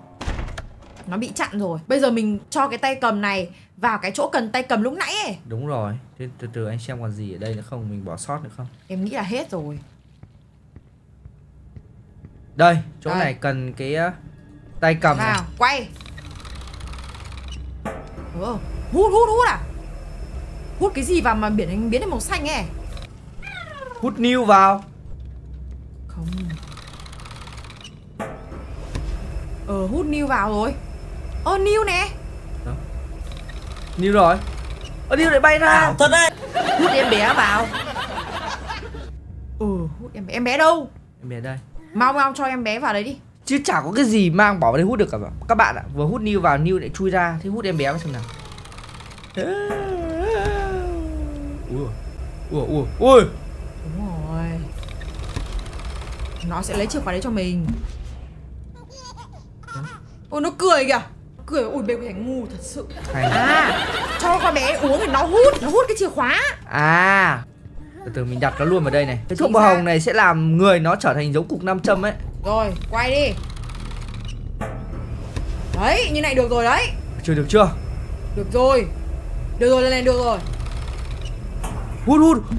Nó bị chặn rồi. Bây giờ mình cho cái tay cầm này vào cái chỗ cần tay cầm lúc nãy ấy. Đúng rồi. Thế từ từ anh xem còn gì ở đây nữa không? Mình bỏ sót nữa không? Em nghĩ là hết rồi. Đây, chỗ này cần cái tay cầm vào này. Quay. Hút à? Hút cái gì vào mà biến thành màu xanh ấy? Hút Niu vào. Không. Hút Niu vào rồi. Niu nè. Niu rồi. Niu lại bay ra. Thật đấy. Hút em bé vào. Hút em bé. Em bé đâu? Em bé đây. Mau cho em bé vào đấy đi. Chứ chả có cái gì mang bỏ vào đây hút được cả các bạn ạ. Vừa hút Niu vào, Niu lại chui ra. Thế hút em bé vào xem nào. Ui. Đúng rồi. Nó sẽ lấy chìa khóa đấy cho mình. Nó cười kìa. Cười ui bê cái ngu thật sự. Cho con bé uống thì nó hút cái chìa khóa. Từ từ mình đặt nó luôn vào đây này. Cái thuốc màu hồng này sẽ làm người nó trở thành giống cục 5 châm ấy. Rồi, quay đi. Đấy, như này được rồi đấy. Được chưa? Được rồi, lần này được rồi.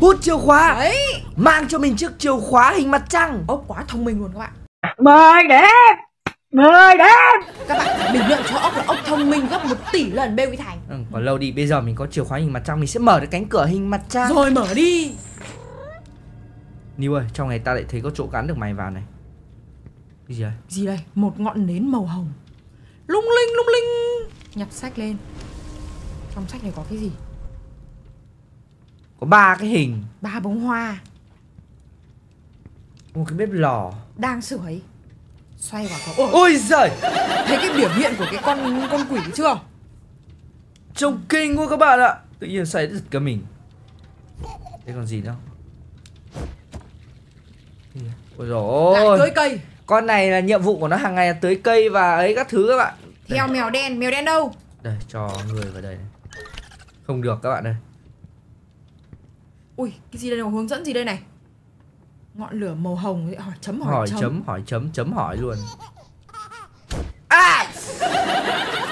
Hút chìa khóa. Đấy. Mang cho mình chiếc chìa khóa hình mặt trăng. Ốc quá thông minh luôn các bạn. Mời đến. Các bạn bình luận cho Ốc là Ốc thông minh gấp 1 tỷ lần bqThanh. Còn lâu đi, bây giờ mình có chìa khóa hình mặt trăng. Mình sẽ mở được cánh cửa hình mặt trăng. Rồi mở đi. Niu ơi, trong này ta lại thấy có chỗ gắn được mày vào này. Cái gì đây? Một ngọn nến màu hồng. Lung linh. Nhặt sách lên. Trong sách này có cái gì? Có 3 cái hình. 3 bông hoa. Một cái bếp lò đang sưởi. Xoay vào cậu. Ôi giời. Thấy cái biểu hiện của cái con quỷ chưa? Trông kinh quá các bạn ạ. Tự nhiên xoay giật cả mình. Thế còn gì đâu? Ôi dồi ôi. Tưới cây. Con này là nhiệm vụ của nó hàng ngày là tưới cây và ấy các thứ các bạn. Theo đây. Mèo đen đâu? Đây, cho người vào đây này. Không được các bạn ơi. Ui, cái gì đây, hướng dẫn gì đây này? Ngọn lửa màu hồng, hỏi chấm hỏi chấm luôn.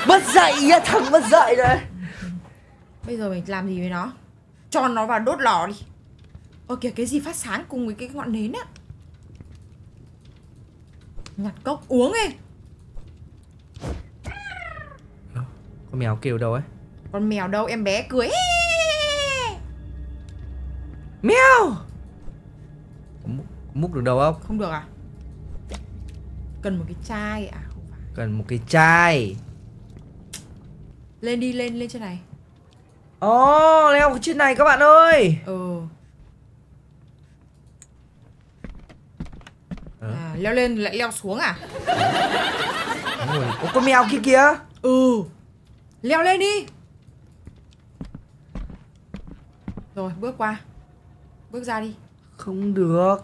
Mất dậy, thằng mất dậy đấy. Bây giờ mình làm gì với nó? Cho nó vào đốt lò đi. Kìa, cái gì phát sáng cùng với cái ngọn nến á. Nhặt cốc uống đi. Con mèo kêu đâu ấy? Con mèo đâu, em bé cười. Mèo. Múc được đâu không? Không được à? Cần một cái chai à? Không phải. Cần một cái chai. Lên đi, lên trên này. Leo cái trên này các bạn ơi. Leo lên lại leo xuống à? Con mèo kia kìa. Leo lên đi. Rồi, bước qua. Bước ra đi. Không được.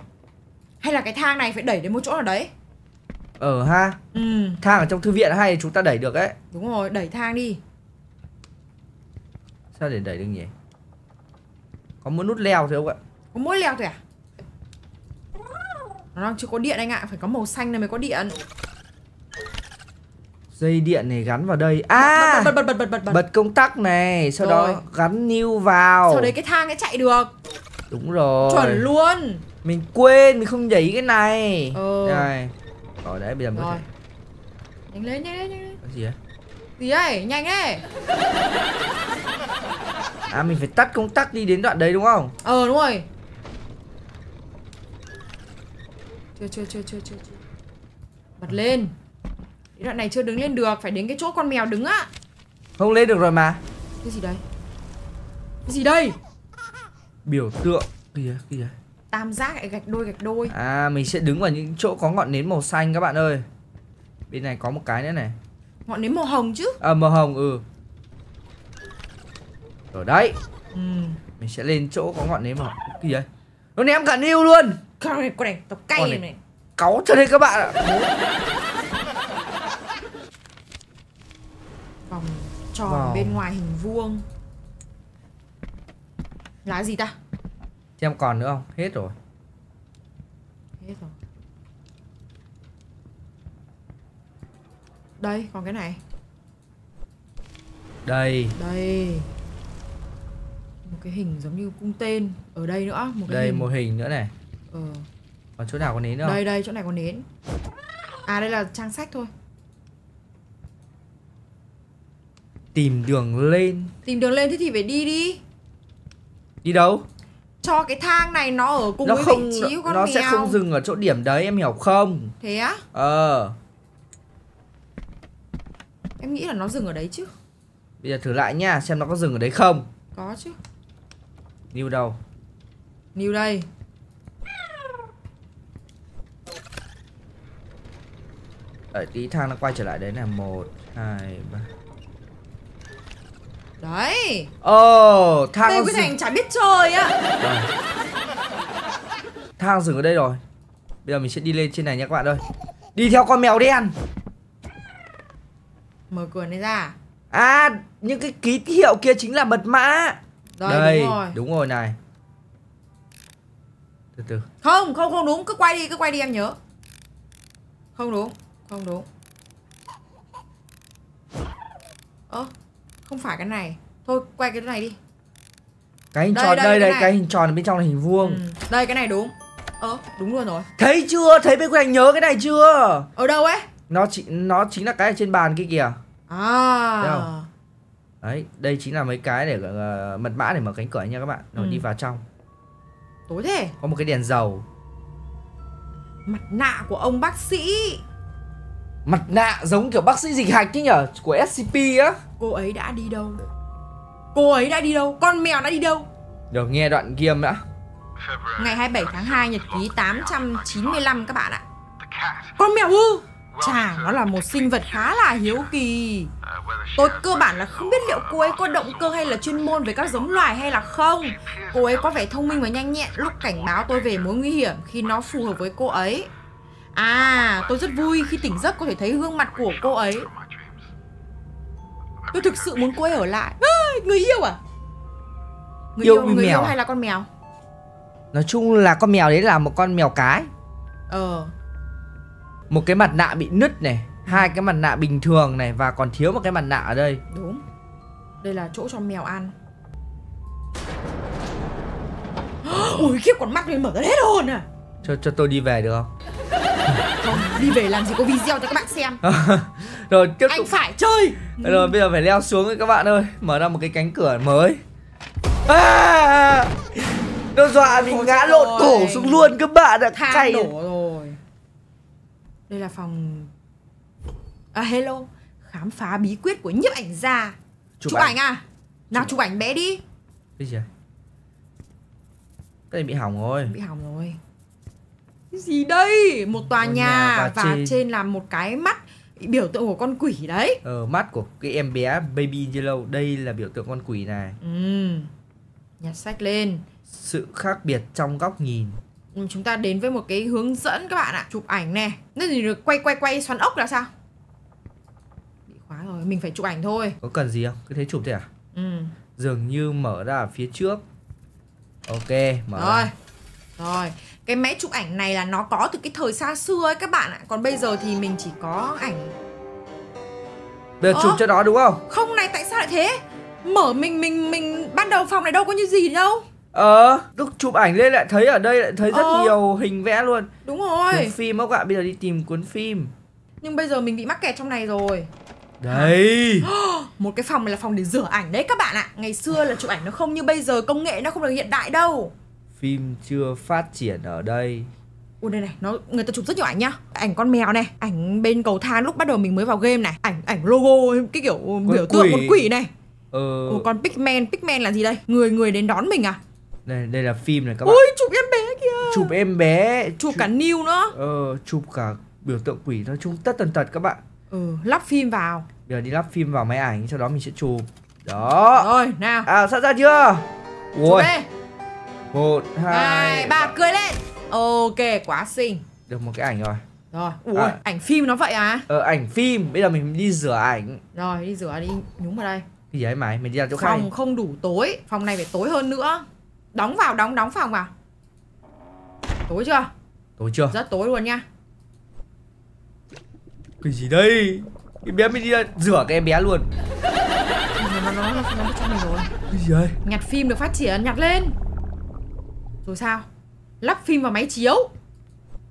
Hay là cái thang này phải đẩy đến một chỗ nào đấy. ha. Thang ở trong thư viện hay chúng ta đẩy được đấy. Đúng rồi, đẩy thang đi. Sao để đẩy được nhỉ? Có mỗi nút leo thôi không ạ? Có mỗi leo thôi à? Nó chưa có điện anh ạ, phải có màu xanh này mới có điện. Dây điện này gắn vào đây. À, bật công tắc này, sau rồi. Đó gắn Niu vào. Sau đấy cái thang ấy chạy được. Đúng rồi. Chuẩn luôn. Mình quên, mình không nhảy cái này. Đây. Rồi đấy, bây giờ mình. Nhanh lên, nhanh lên, nhanh lên. Cái gì vậy? Gì ấy, nhanh ấy. À, mình phải tắt công tắc đi đến đoạn đấy đúng không? Đúng rồi. Chưa. Bật lên. Đến đoạn này chưa đứng lên được, phải đến cái chỗ con mèo đứng á. Không lên được rồi mà. Cái gì đây? Cái gì đây? Biểu tượng. Kìa. Tam giác lại gạch đôi. À, mình sẽ đứng vào những chỗ có ngọn nến màu xanh các bạn ơi. Bên này có một cái nữa này. Ngọn nến màu hồng chứ? Màu hồng, Rồi đấy. Mình sẽ lên chỗ có ngọn nến màu. Cái gì vậy? Nó ném cả Niu luôn. Con này tộc cay này. Cáu cho đây các bạn ạ. Vòng tròn bên ngoài hình vuông. Lá gì ta? Xem còn nữa không? Hết rồi. Đây, còn cái này. Đây. Một cái hình giống như cung tên. Ở đây nữa, một cái hình. Một hình nữa này. Còn chỗ nào có nến nữa không? Đây, chỗ này có nến. À, đây là trang sách thôi. Tìm đường lên. Tìm đường lên thế thì phải đi đi. Đi đâu? Cho cái thang này nó ở cùng nó với không, vị trí của con mèo. Nó sẽ không dừng ở chỗ điểm đấy, em hiểu không? Thế á? Em nghĩ là nó dừng ở đấy chứ. Bây giờ thử lại nha, xem nó có dừng ở đấy không. Có chứ. Niu đâu? Niu đây. Đấy, tí thang nó quay trở lại đấy là 1, 2, 3. Đấy. Thang đây cái thành chả biết chơi á. Thang dừng ở đây rồi. Bây giờ mình sẽ đi lên trên này nha các bạn ơi. Đi theo con mèo đen. Mở cửa này ra. À, những cái ký hiệu kia chính là mật mã. Rồi, đây, đúng rồi này. Từ từ. Không đúng, cứ quay đi em nhớ. Không đúng. Không phải cái này. Thôi quay cái này đi. Cái hình tròn đây, cái hình tròn bên trong là hình vuông. Đây cái này đúng. Đúng luôn rồi. Thấy chưa? Thấy bqThanh nhớ cái này chưa? Ở đâu ấy? Nó chính là cái ở trên bàn kia kìa. Đấy, đây chính là mấy cái để mật mã để mở cánh cửa nha các bạn. Rồi đi vào trong. Tối thế. Có một cái đèn dầu. Mặt nạ của ông bác sĩ. Mặt nạ giống kiểu bác sĩ dịch hạch chứ nhở? Của SCP á. Cô ấy đã đi đâu? Con mèo đã đi đâu? Được, nghe đoạn game đã. Ngày 27 tháng 2 nhật ký 895 các bạn ạ. Con mèo ư? Chà, nó là một sinh vật khá là hiếu kỳ. Tôi cơ bản là không biết liệu cô ấy có động cơ hay là chuyên môn về các giống loài hay là không. Cô ấy có vẻ thông minh và nhanh nhẹn lúc cảnh báo tôi về mối nguy hiểm khi nó phù hợp với cô ấy. À, tôi rất vui khi tỉnh giấc có thể thấy gương mặt của cô ấy. Tôi thực sự muốn cô ấy ở lại. Người yêu à? Người yêu hay là con mèo? Nói chung là con mèo đấy là một con mèo cái. Một cái mặt nạ bị nứt này, 2 cái mặt nạ bình thường này, và còn thiếu một cái mặt nạ ở đây. Đúng. Đây là chỗ cho mèo ăn. Ôi khiếp, con mắt này mở ra hết hồn à. Cho tôi đi về được không? Không, đi về làm gì có video cho các bạn xem. Rồi tiếp tục. Anh phải chơi. Rồi bây giờ phải leo xuống các bạn ơi. Mở ra một cái cánh cửa mới. Nó dọa mình ngã lộn cổ xuống luôn các bạn ạ. Thang đổ rồi. Đây là phòng. Hello. Khám phá bí quyết của nhiếp ảnh gia. Chụp ảnh à? Nào chụp ảnh bé đi. Cái gì vậy? Cái này bị hỏng rồi. Cái gì đây? Một tòa nhà và trên là một cái mắt, biểu tượng của con quỷ đấy. Mắt của cái em bé Baby in Yellow. Đây là biểu tượng con quỷ này. Nhặt sách lên. Sự khác biệt trong góc nhìn. Chúng ta đến với một cái hướng dẫn các bạn ạ. Chụp ảnh nè. Nên gì được quay xoắn ốc là sao? Bị khóa rồi, mình phải chụp ảnh thôi. Có cần gì không? Cứ thế chụp thế à? Ừ. Dường như mở ra phía trước. Ok, mở rồi ra. Rồi, cái máy chụp ảnh này là nó có từ cái thời xa xưa ấy các bạn ạ. Còn bây giờ thì mình chỉ có ảnh. Bây giờ chụp cho nó đúng không? Không này, tại sao lại thế? Mở mình ban đầu phòng này đâu có như gì đâu. Lúc chụp ảnh lên lại thấy ở đây lại thấy rất nhiều hình vẽ luôn. Đúng rồi. Cuốn phim các bạn, bây giờ đi tìm cuốn phim. Nhưng bây giờ mình bị mắc kẹt trong này rồi. Đấy. Một cái phòng này là phòng để rửa ảnh đấy các bạn ạ. Ngày xưa là chụp ảnh nó không như bây giờ, công nghệ nó không được hiện đại đâu. Phim chưa phát triển ở đây. Ui đây này, người ta chụp rất nhiều ảnh nhá. Ảnh con mèo này, ảnh bên cầu thang lúc bắt đầu mình mới vào game này, ảnh logo cái kiểu biểu tượng con quỷ này. Còn Pigman là gì đây? Người đến đón mình à? Đây là phim này các bạn. Ui chụp em bé kìa. Chụp em bé, chụp cả Niu nữa. Chụp cả biểu tượng quỷ, nói chung tất tần tật các bạn. Lắp phim vào. Giờ đi lắp phim vào máy ảnh, sau đó mình sẽ chụp. Đó. Rồi, nào. Sẵn ra chưa? Ui. 1, 2, 3, cười lên. Ok, quá xinh. Được một cái ảnh rồi. Rồi, ui, ảnh phim nó vậy à? Ảnh phim, bây giờ mình đi rửa ảnh. Rồi, đi rửa đi, nhúng vào đây. Cái gì ấy mày, mình đi ra chỗ khác. Phòng không đủ tối, phòng này phải tối hơn nữa. Đóng vào, đóng phòng vào. Tối chưa? Tối chưa? Rất tối luôn nha. Cái gì đây? Em bé mình đi ra rửa cái em bé luôn. Nó cho mình rồi. Cái gì ấy? Nhặt phim được phát triển, nhặt lên. Rồi sao? Lắp phim vào máy chiếu.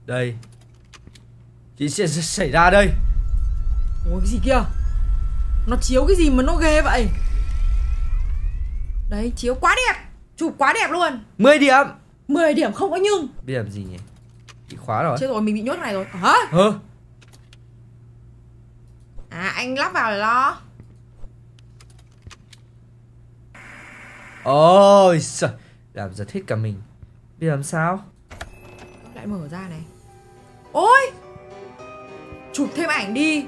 Đây. Chị sẽ xảy ra đây. Ôi cái gì kia? Nó chiếu cái gì mà nó ghê vậy? Đấy, chiếu quá đẹp. Chụp quá đẹp luôn. 10 điểm. 10 điểm không có nhưng. Bây giờ làm gì nhỉ? Bị khóa rồi. Chết rồi, mình bị nhốt này rồi. Hả? Anh lắp vào rồi đó. Ôi trời, làm giật hết cả mình. Bây giờ làm sao? Lại mở ra này. Ôi, chụp thêm ảnh đi.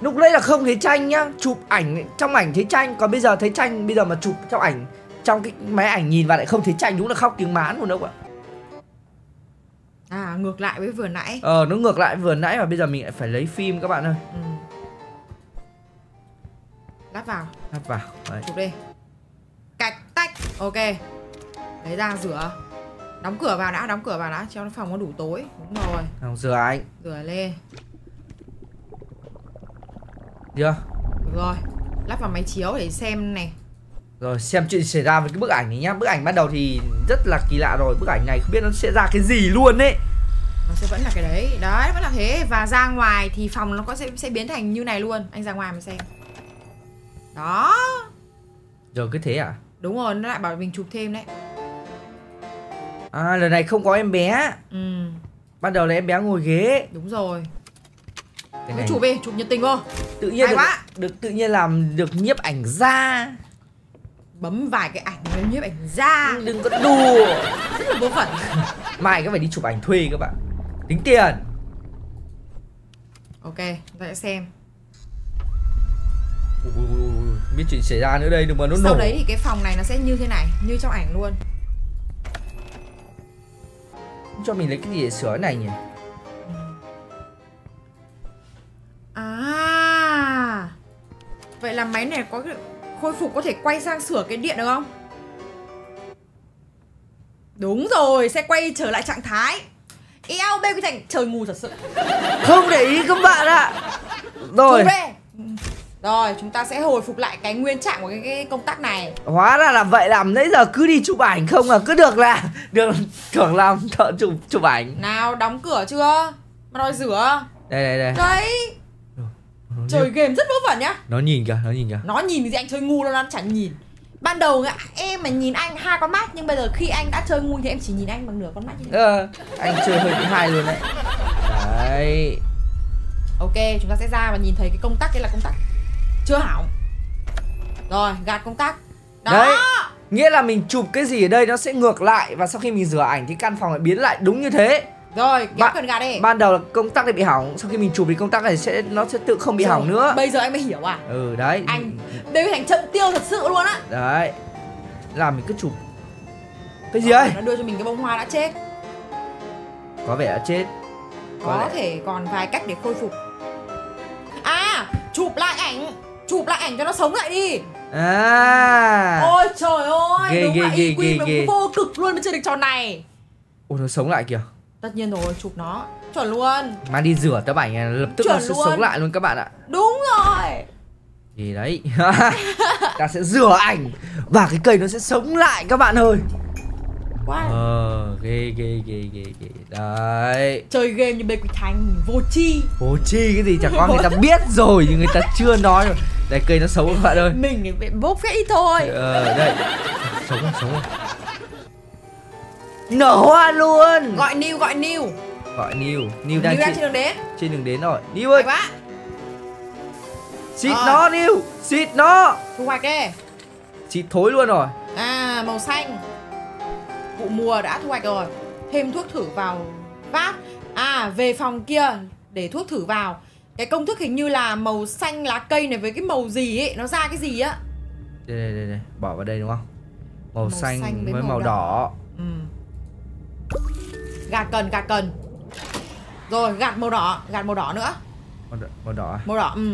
Lúc nãy là không thấy tranh nhá. Chụp ảnh, trong ảnh thấy tranh. Còn bây giờ thấy tranh, bây giờ mà chụp trong ảnh, trong cái máy ảnh nhìn vào lại không thấy tranh, đúng là khóc tiếng mán luôn đâu ạ. Ngược lại với vừa nãy. Nó ngược lại vừa nãy mà bây giờ mình lại phải lấy phim các bạn ơi. Lắp vào. Lắp vào. Đấy. Chụp đi. Cạch tách. Ok. Lấy ra rửa. Đóng cửa vào đã, cho phòng nó đủ tối. Đúng rồi. Không, rửa anh. Rửa lên. Được rồi. Lắp vào máy chiếu để xem này. Rồi xem chuyện xảy ra với cái bức ảnh này nhá. Bức ảnh ban đầu thì rất là kỳ lạ rồi. Bức ảnh này không biết nó sẽ ra cái gì luôn ấy. Nó sẽ vẫn là cái đấy. Đấy vẫn là thế. Và ra ngoài thì phòng nó sẽ biến thành như này luôn. Anh ra ngoài mà xem. Đó. Rồi cứ thế à? Đúng rồi, nó lại bảo mình chụp thêm đấy. Lần này không có em bé. Ban đầu là em bé ngồi ghế. Đúng rồi. Cứ chụp đi, chụp nhiệt tình vô. Tự nhiên tự nhiên làm được nhiếp ảnh ra. Bấm vài cái ảnh nó nhiếp ảnh ra. Đừng có đùa. Rất là vô phận. Mai các phải đi chụp ảnh thuê các bạn. Tính tiền. Ok, chúng ta sẽ xem. Biết chuyện xảy ra nữa đây, đừng mà nó nổ. Sau đấy thì cái phòng này nó sẽ như thế này, như trong ảnh luôn. Cho mình lấy cái gì để sửa này nhỉ? Vậy là máy này có khôi phục, có thể quay sang sửa cái điện được không? Đúng rồi, sẽ quay trở lại trạng thái. Eo bê cái thành trời mù thật sự. Không để ý các bạn ạ. Rồi. Rồi, chúng ta sẽ hồi phục lại cái nguyên trạng của cái công tác này. Hóa ra là vậy, làm nãy giờ cứ đi chụp ảnh không à, cứ được thưởng làm thợ chụp ảnh. Nào, đóng cửa chưa? Mà đòi rửa. Đây. Đấy. Trời game rất vớ vẩn nhá. Nó nhìn kìa, Nó nhìn thì anh chơi ngu đâu, nó chẳng nhìn. Ban đầu em mà nhìn anh 2 con mắt, nhưng bây giờ khi anh đã chơi ngu thì em chỉ nhìn anh bằng nửa con mắt. Anh chơi hơi bị hay luôn đấy. Đấy. Ok, chúng ta sẽ ra và nhìn thấy cái công tắc ấy là công tắc chưa hỏng. Rồi, gạt công tắc. Đó. Đấy. Nghĩa là mình chụp cái gì ở đây nó sẽ ngược lại, và sau khi mình rửa ảnh thì căn phòng lại biến lại đúng như thế. Rồi, kéo cần gạt đi. Ban đầu là công tắc này bị hỏng, sau khi mình chụp thì công tắc này nó sẽ tự không bị hỏng nữa. Bây giờ anh mới hiểu à? Đấy. Anh đây thành trận tiêu thật sự luôn á. Đấy. Làm mình cứ chụp. Cái gì ấy? Nó đưa cho mình cái bông hoa đã chết. Có vẻ đã chết. Có thể còn vài cách để khôi phục. À, chụp lại ảnh. Chụp lại ảnh cho nó sống lại đi. À. Ôi trời ơi, đúng là IQ vô cực luôn mới chơi được trò này. Ôi nó sống lại kìa. Tất nhiên rồi, chụp nó. Chuẩn luôn. Mang đi rửa tấm ảnh này, lập tức nó sống lại luôn các bạn ạ. Đúng rồi. Thì đấy. Ta sẽ rửa ảnh và cái cây nó sẽ sống lại các bạn ơi. Wow. Ghê. Đấy. Chơi game như bqThanh vô tri. Vô tri cái gì chẳng có, người ta biết rồi nhưng người ta chưa nói rồi. Đây cây nó xấu các bạn ơi. Mình bốc phép ít thôi. Đây. Sống rồi. Nở hoa luôn. Gọi Niu đang trên đường đến. Trên đường đến rồi. Niu ơi. Xịt nó Niu. Xịt nó. Thu hoạch đi. Xịt thối luôn rồi. À màu xanh. Vụ mùa đã thu hoạch rồi. Thêm thuốc thử vào vát. À về phòng kia để thuốc thử vào. Cái công thức hình như là màu xanh lá cây này với cái màu gì ấy, nó ra cái gì á. Đây. Bỏ vào đây đúng không? Màu xanh với màu đỏ. Ừ. Gạt cần. Rồi gạt màu đỏ nữa. Màu đỏ. Ừ.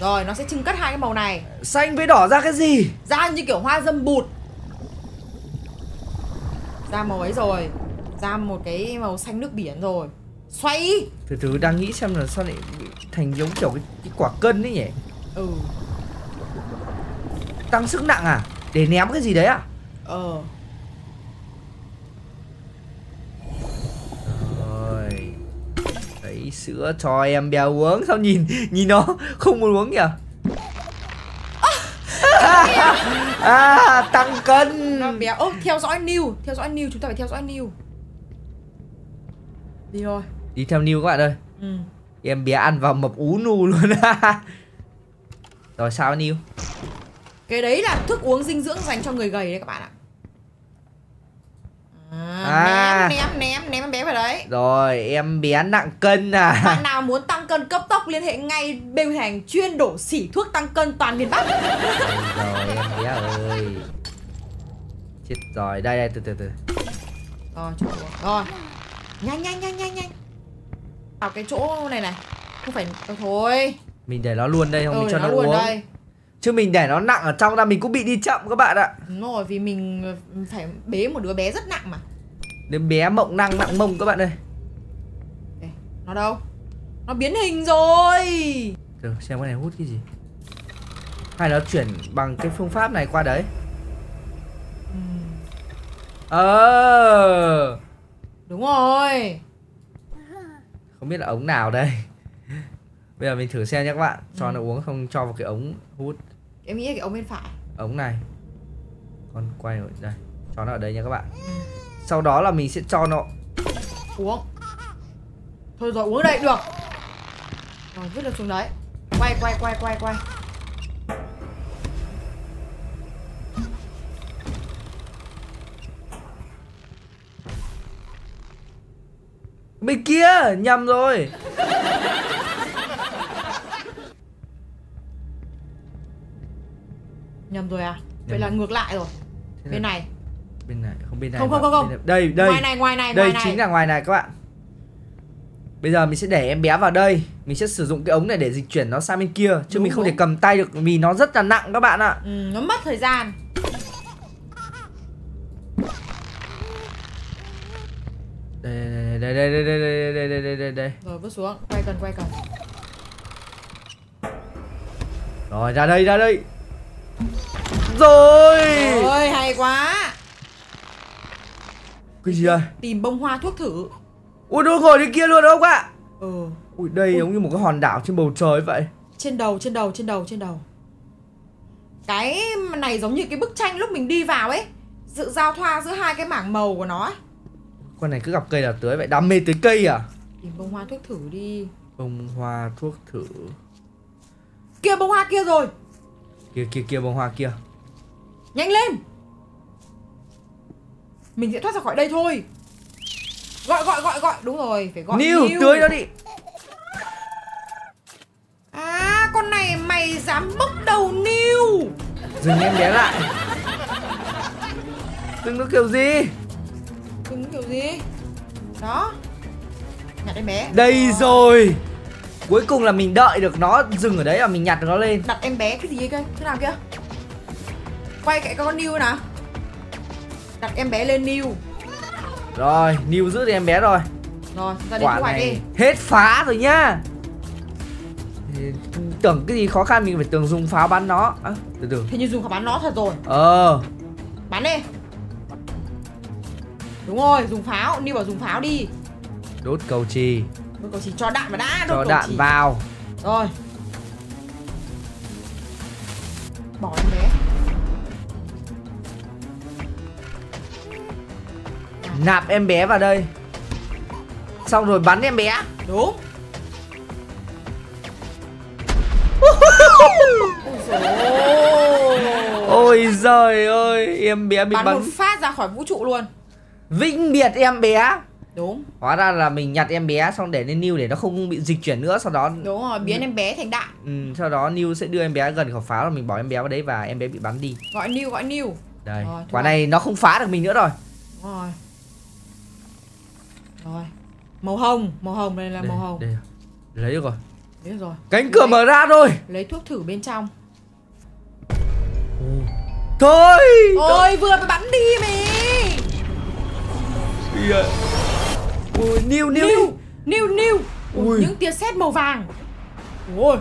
Rồi nó sẽ chưng cất hai cái màu này. Xanh với đỏ ra cái gì? Ra như kiểu hoa dâm bụt. Ra màu ấy rồi. Ra một cái màu xanh nước biển rồi. Xoay. Từ đang nghĩ xem là sao lại thành giống kiểu cái quả cân đấy nhỉ. Ừ. Tăng sức nặng à? Để ném cái gì đấy à? Rồi. Đấy, sữa cho em bé uống. Sao nhìn nó không muốn uống nhỉ? À, tăng cân. Bé ốp theo dõi Niu, chúng ta phải theo dõi Niu. Đi thôi. Đi theo Niu các bạn ơi. Ừ. Em bé ăn vào mập ú nu luôn. Rồi sao Niu? Cái đấy là thức uống dinh dưỡng dành cho người gầy đấy các bạn ạ. Ném em bé vào đấy. Rồi em bé nặng cân à. Bạn nào muốn tăng cân cấp tốc liên hệ ngay bqThanh chuyên đổ xỉ thuốc tăng cân toàn miền Bắc. Rồi em bé ơi. Chết rồi, đây từ. Rồi cho uống. Rồi. Nhanh. Vào cái chỗ này. Không phải thôi. Mình để nó luôn đây không mình cho nó uống. Đây. Chứ mình để nó nặng ở trong ra mình cũng bị đi chậm các bạn ạ. Đúng rồi, vì mình phải bế một đứa bé rất nặng mà. Đứa bé nặng mông các bạn ơi. Nó đâu? Nó biến hình rồi. Được, xem cái này hút cái gì. Hay nó chuyển bằng cái phương pháp này qua đấy. Đúng rồi. Không biết là ống nào đây. Bây giờ mình thử xem nhé các bạn. Cho nó uống không, cho vào cái ống hút. Em nghĩ là cái ống bên phải. Ống này. Con quay rồi đây. Cho nó ở đây nha các bạn. Sau đó là mình sẽ cho nó uống. Thôi rồi uống đây được. Rồi vứt được xuống đấy. Quay. Bên kia nhầm rồi. Nhầm rồi à? Vậy là ngược lại rồi. Bên này không, bên này. Không. Đây. Ngoài này. Chính là ngoài này các bạn. Bây giờ mình sẽ để em bé vào đây. Mình sẽ sử dụng cái ống này để dịch chuyển nó sang bên kia. Chứ đúng, mình không thể cầm tay được vì nó rất là nặng các bạn ạ. Nó mất thời gian. Đây. Rồi bước xuống, quay cần. Rồi ra đây. Rồi. Ôi hay quá. Cái gì đây? Tìm bông hoa thuốc thử. Ui nó ngồi trên kia luôn đúng không ạ? Ui đây giống như một cái hòn đảo trên bầu trời vậy. Trên đầu. Cái này giống như cái bức tranh lúc mình đi vào ấy. Sự giao thoa giữa hai cái mảng màu của nó ấy. Con này cứ gặp cây là tưới vậy, đam mê tưới cây à? Tìm bông hoa thuốc thử đi. Bông hoa thuốc thử. Kia bông hoa kia rồi. Kia bông hoa kia. Nhanh lên. Mình sẽ thoát ra khỏi đây thôi. Gọi. Đúng rồi, phải gọi Niu. Niu tưới nó đi. À con này mày dám bốc đầu Niu. Dừng em bé lại. Đừng nó kiểu gì. Đó. Nhặt em bé. Đây rồi. Cuối cùng là mình đợi được nó dừng ở đấy và mình nhặt nó lên. Đặt em bé cái gì kia? Thế nào kia? Quay cái con Niu nào. Đặt em bé lên Niu. Rồi, Niu giữ được em bé rồi. Rồi, ra đến ngoài đi. Hết phá rồi nhá. Tưởng cái gì khó khăn mình phải tưởng dùng pháo bắn nó. À, từ từ. Thế như dùng pháo bắn nó thật rồi. Bắn đi. Đúng rồi, dùng pháo, Niu bảo dùng pháo đi. Đốt cầu chì. Đốt cầu chì cho đạn vào đã, đốt cầu chì. Cho đạn vào. Rồi. Bỏ em bé. Nạp em bé vào đây. Xong rồi bắn em bé. Đúng. Ôi giời ơi, em bé bị bắn một phát ra khỏi vũ trụ luôn. Vĩnh biệt em bé. Đúng. Hóa ra là mình nhặt em bé xong để lên Niu để nó không bị dịch chuyển nữa. Sau đó đúng rồi, biến em bé thành đạn. Sau đó Niu sẽ đưa em bé gần khẩu pháo. Rồi mình bỏ em bé vào đấy và em bé bị bắn đi. Gọi Niu, gọi Niu. Đây, quả này nó không phá được mình nữa rồi. Rồi. Rồi. Màu hồng đây là đây, màu hồng. Đây. Lấy được rồi. Lấy được rồi. Cánh cửa mở ra rồi. Lấy thuốc thử bên trong. Thôi. Ôi vừa mới bắn đi mình. Ôi Niu. Ui. Những tia sét màu vàng. Ôi.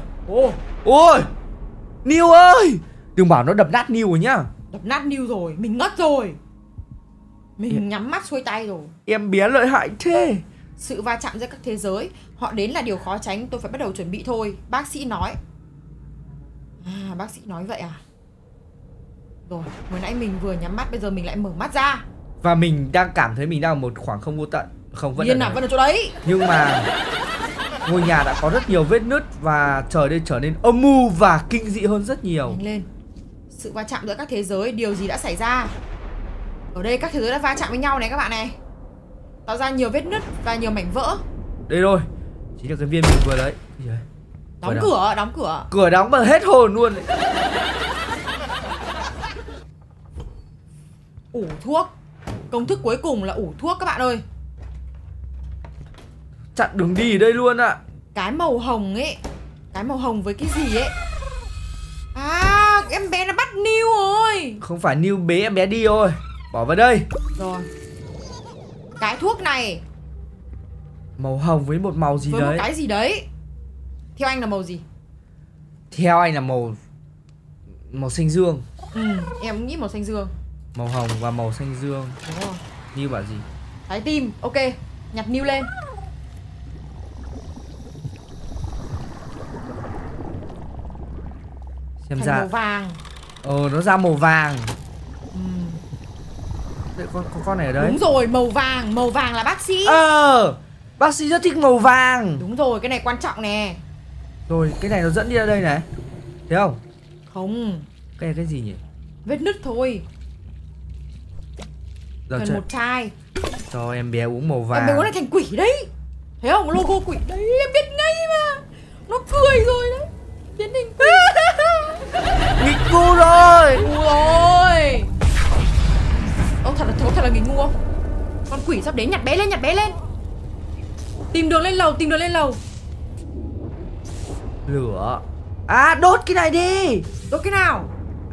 Ôi. Niu ơi. Đừng bảo nó đập nát Niu rồi nhá. Đập nát Niu rồi, mình ngất rồi. Mình nhắm mắt xuôi tay rồi. Em bé lợi hại thế. Sự va chạm giữa các thế giới, họ đến là điều khó tránh. Tôi phải bắt đầu chuẩn bị thôi. Bác sĩ nói. À, bác sĩ nói vậy à. Rồi, vừa nãy mình vừa nhắm mắt, bây giờ mình lại mở mắt ra. Và mình đang cảm thấy mình đang ở một khoảng không vô tận. Không, vẫn vẫn ở chỗ đấy. Nhưng mà ngôi nhà đã có rất nhiều vết nứt và trời đây trở nên âm mưu và kinh dị hơn rất nhiều. Mình lên. Sự va chạm giữa các thế giới, điều gì đã xảy ra? Ở đây các thế giới đã va chạm với nhau này các bạn này. Tạo ra nhiều vết nứt và nhiều mảnh vỡ. Đây rồi. Chính là cái viên mình vừa đấy. Đóng cửa, đóng cửa. Cửa đóng bằng hết hồn luôn. Ủ thuốc. Công thức cuối cùng là ủ thuốc các bạn ơi. Chặn đường đi ở đây luôn ạ. Cái màu hồng ấy. Cái màu hồng với cái gì ấy. À, em bé nó bắt Niu rồi. Không phải Niu bế em bé đi rồi. Bỏ vào đây. Rồi. Cái thuốc này màu hồng với một màu gì với đấy. Với một cái gì đấy. Theo anh là màu gì? Theo anh là màu xanh dương. Em nghĩ màu xanh dương. Màu hồng và màu xanh dương. Đúng rồi. Niu bảo gì? Trái tim. Ok, nhặt Niu lên. Xem thành ra màu vàng. Nó ra màu vàng. Con này ở đấy. Đúng rồi, màu vàng là bác sĩ. Bác sĩ rất thích màu vàng. Đúng rồi, cái này quan trọng nè. Rồi, cái này nó dẫn đi ra đây này. Thấy không? Không. Cái này cái gì nhỉ? Vết nứt thôi. Giờ cần một chai. Cho em bé uống màu vàng. Em bé uống này thành quỷ đấy. Thấy không? Logo quỷ đấy, em biết ngay mà. Nó cười rồi đấy. Biến hình quỷ. Nghịch ngu rồi. Thật là nghịch ngu không? Con quỷ sắp đến, nhặt bé lên, nhặt bé lên. Tìm đường lên lầu, tìm đường lên lầu. Lửa. À, đốt cái này đi. Đốt cái nào?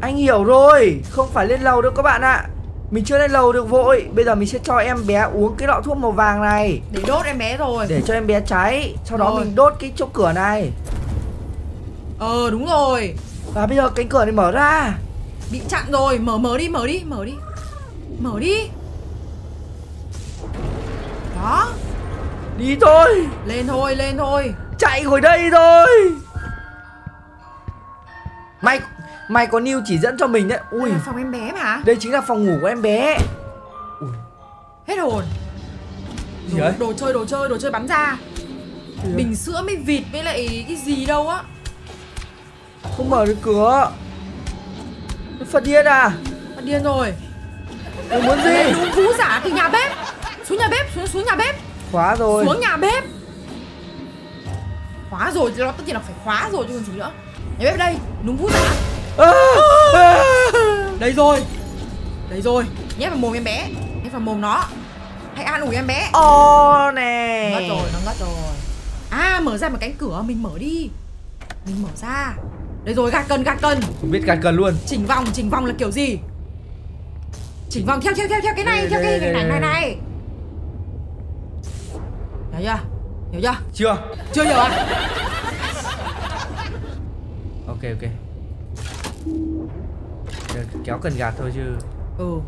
Anh hiểu rồi. Không phải lên lầu đâu các bạn ạ. Mình chưa lên lầu được vội. Bây giờ mình sẽ cho em bé uống cái lọ thuốc màu vàng này. Để đốt em bé rồi. Để cho em bé cháy. Sau đó mình đốt cái chỗ cửa này. Đúng rồi. Và bây giờ cánh cửa này mở ra. Bị chặn rồi, mở đi. Mở đi. Đó. Đi thôi. Lên thôi. Chạy khỏi đây thôi. Mày có Niu chỉ dẫn cho mình đấy. Ui, phòng em bé mà. Đây chính là phòng ngủ của em bé. Ui. Hết hồn. Đồ chơi bắn ra. Bình sữa mới vịt với lại cái gì đâu á. Không mở được cửa. Phật điên à. Phật điên rồi. Em muốn gì? Đúng vũ giả từ nhà bếp. Xuống nhà bếp, xuống nhà bếp. Khóa rồi. Xuống nhà bếp. Khóa rồi, nó tất nhiên là phải khóa rồi chứ còn gì nữa. Nhà bếp đây, đúng vũ giả. Đây rồi. Nhét vào mồm em bé, nhét vào mồm nó. Hãy an ủi em bé. Ồ nè, nó ngất rồi, nó ngất rồi. À, mở ra một cánh cửa, mình mở đi. Mình mở ra. Đây rồi, gạt cần, gạt cần. Không biết gạt cần luôn. Chỉnh vòng là kiểu gì? Chỉnh vòng theo cái này, theo cái này này. Hiểu chưa? Hiểu chưa? Chưa. Chưa hiểu à? Ok ok. Kéo cần gạt thôi chứ. Ừ.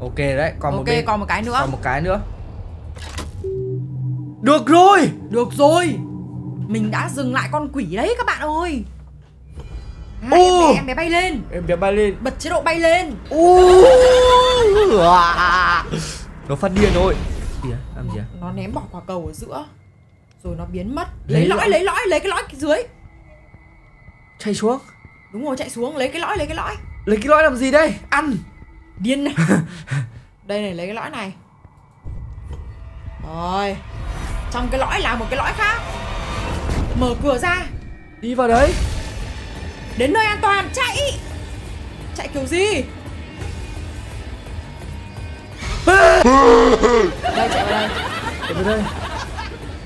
Ok đấy, còn okay, một bên. Còn một cái nữa. Còn một cái nữa. Được rồi, được rồi. Mình đã dừng lại con quỷ đấy các bạn ơi. Hai, em bé bay lên. Em bé bay lên. Bật chế độ bay lên. Nó phát điên rồi. Làm gì à? Nó ném bỏ quả cầu ở giữa. Rồi nó biến mất. Lấy cái lõi dưới. Chạy xuống. Đúng rồi, chạy xuống, lấy cái lõi. Lấy cái lõi làm gì đây? Ăn. Điên này. Đây này, lấy cái lõi này. Rồi. Trong cái lõi là một cái lõi khác. Mở cửa ra. Đi vào đấy. Đến nơi an toàn, chạy. Chạy kiểu gì? Đây, chạy vào đây. Chạy vào đây.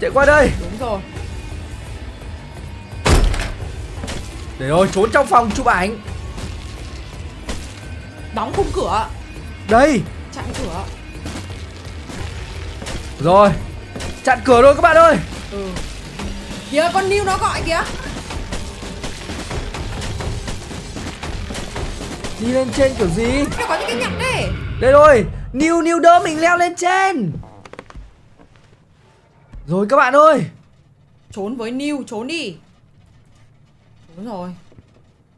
Chạy qua đây. Đúng rồi. Để rồi, trốn trong phòng chụp ảnh. Đóng khung cửa. Đây. Chặn cửa. Rồi. Chặn cửa rồi các bạn ơi. Ừ. Kìa, con Niu nó gọi kìa. Đi lên trên kiểu gì? Nó có những cái nhặt đấy. Đây rồi, Niu đỡ mình leo lên trên. Rồi các bạn ơi. Trốn với Niu, trốn đi. Đúng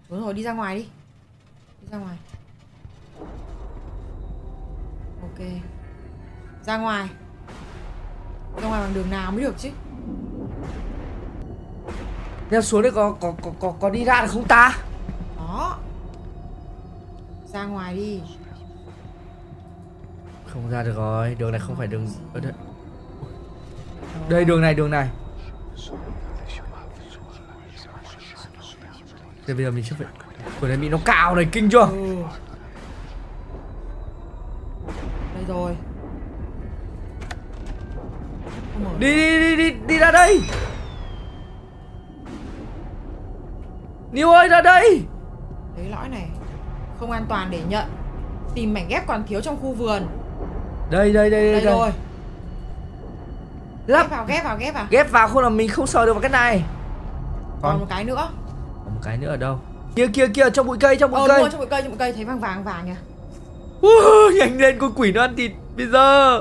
rồi, đi ra ngoài đi. Đi ra ngoài. Ok. Ra ngoài. Ra ngoài bằng đường nào mới được chứ? Leo xuống đây có đi ra được không ta? Đó. Ra ngoài đi. Không ra được rồi, đường này không phải đường ở đây. Đây đường này. Thế bây giờ mình sẽ phải... Cửa này bị nó cào này, kinh chưa? Ừ. Đây rồi. Đi ra đây. Niu ơi, ra đây. Lấy lõi này. Không an toàn để nhận. Tìm mảnh ghép còn thiếu trong khu vườn. Đây rồi. Lắp. Ghép vào. Ghép vào không là mình không sờ được vào cái này. Còn một cái nữa. Cái nữa ở đâu? Kia, trong bụi cây, trong bụi cây. Trong bụi cây thấy vàng kìa. Nhanh lên, con quỷ nó ăn thịt bây giờ.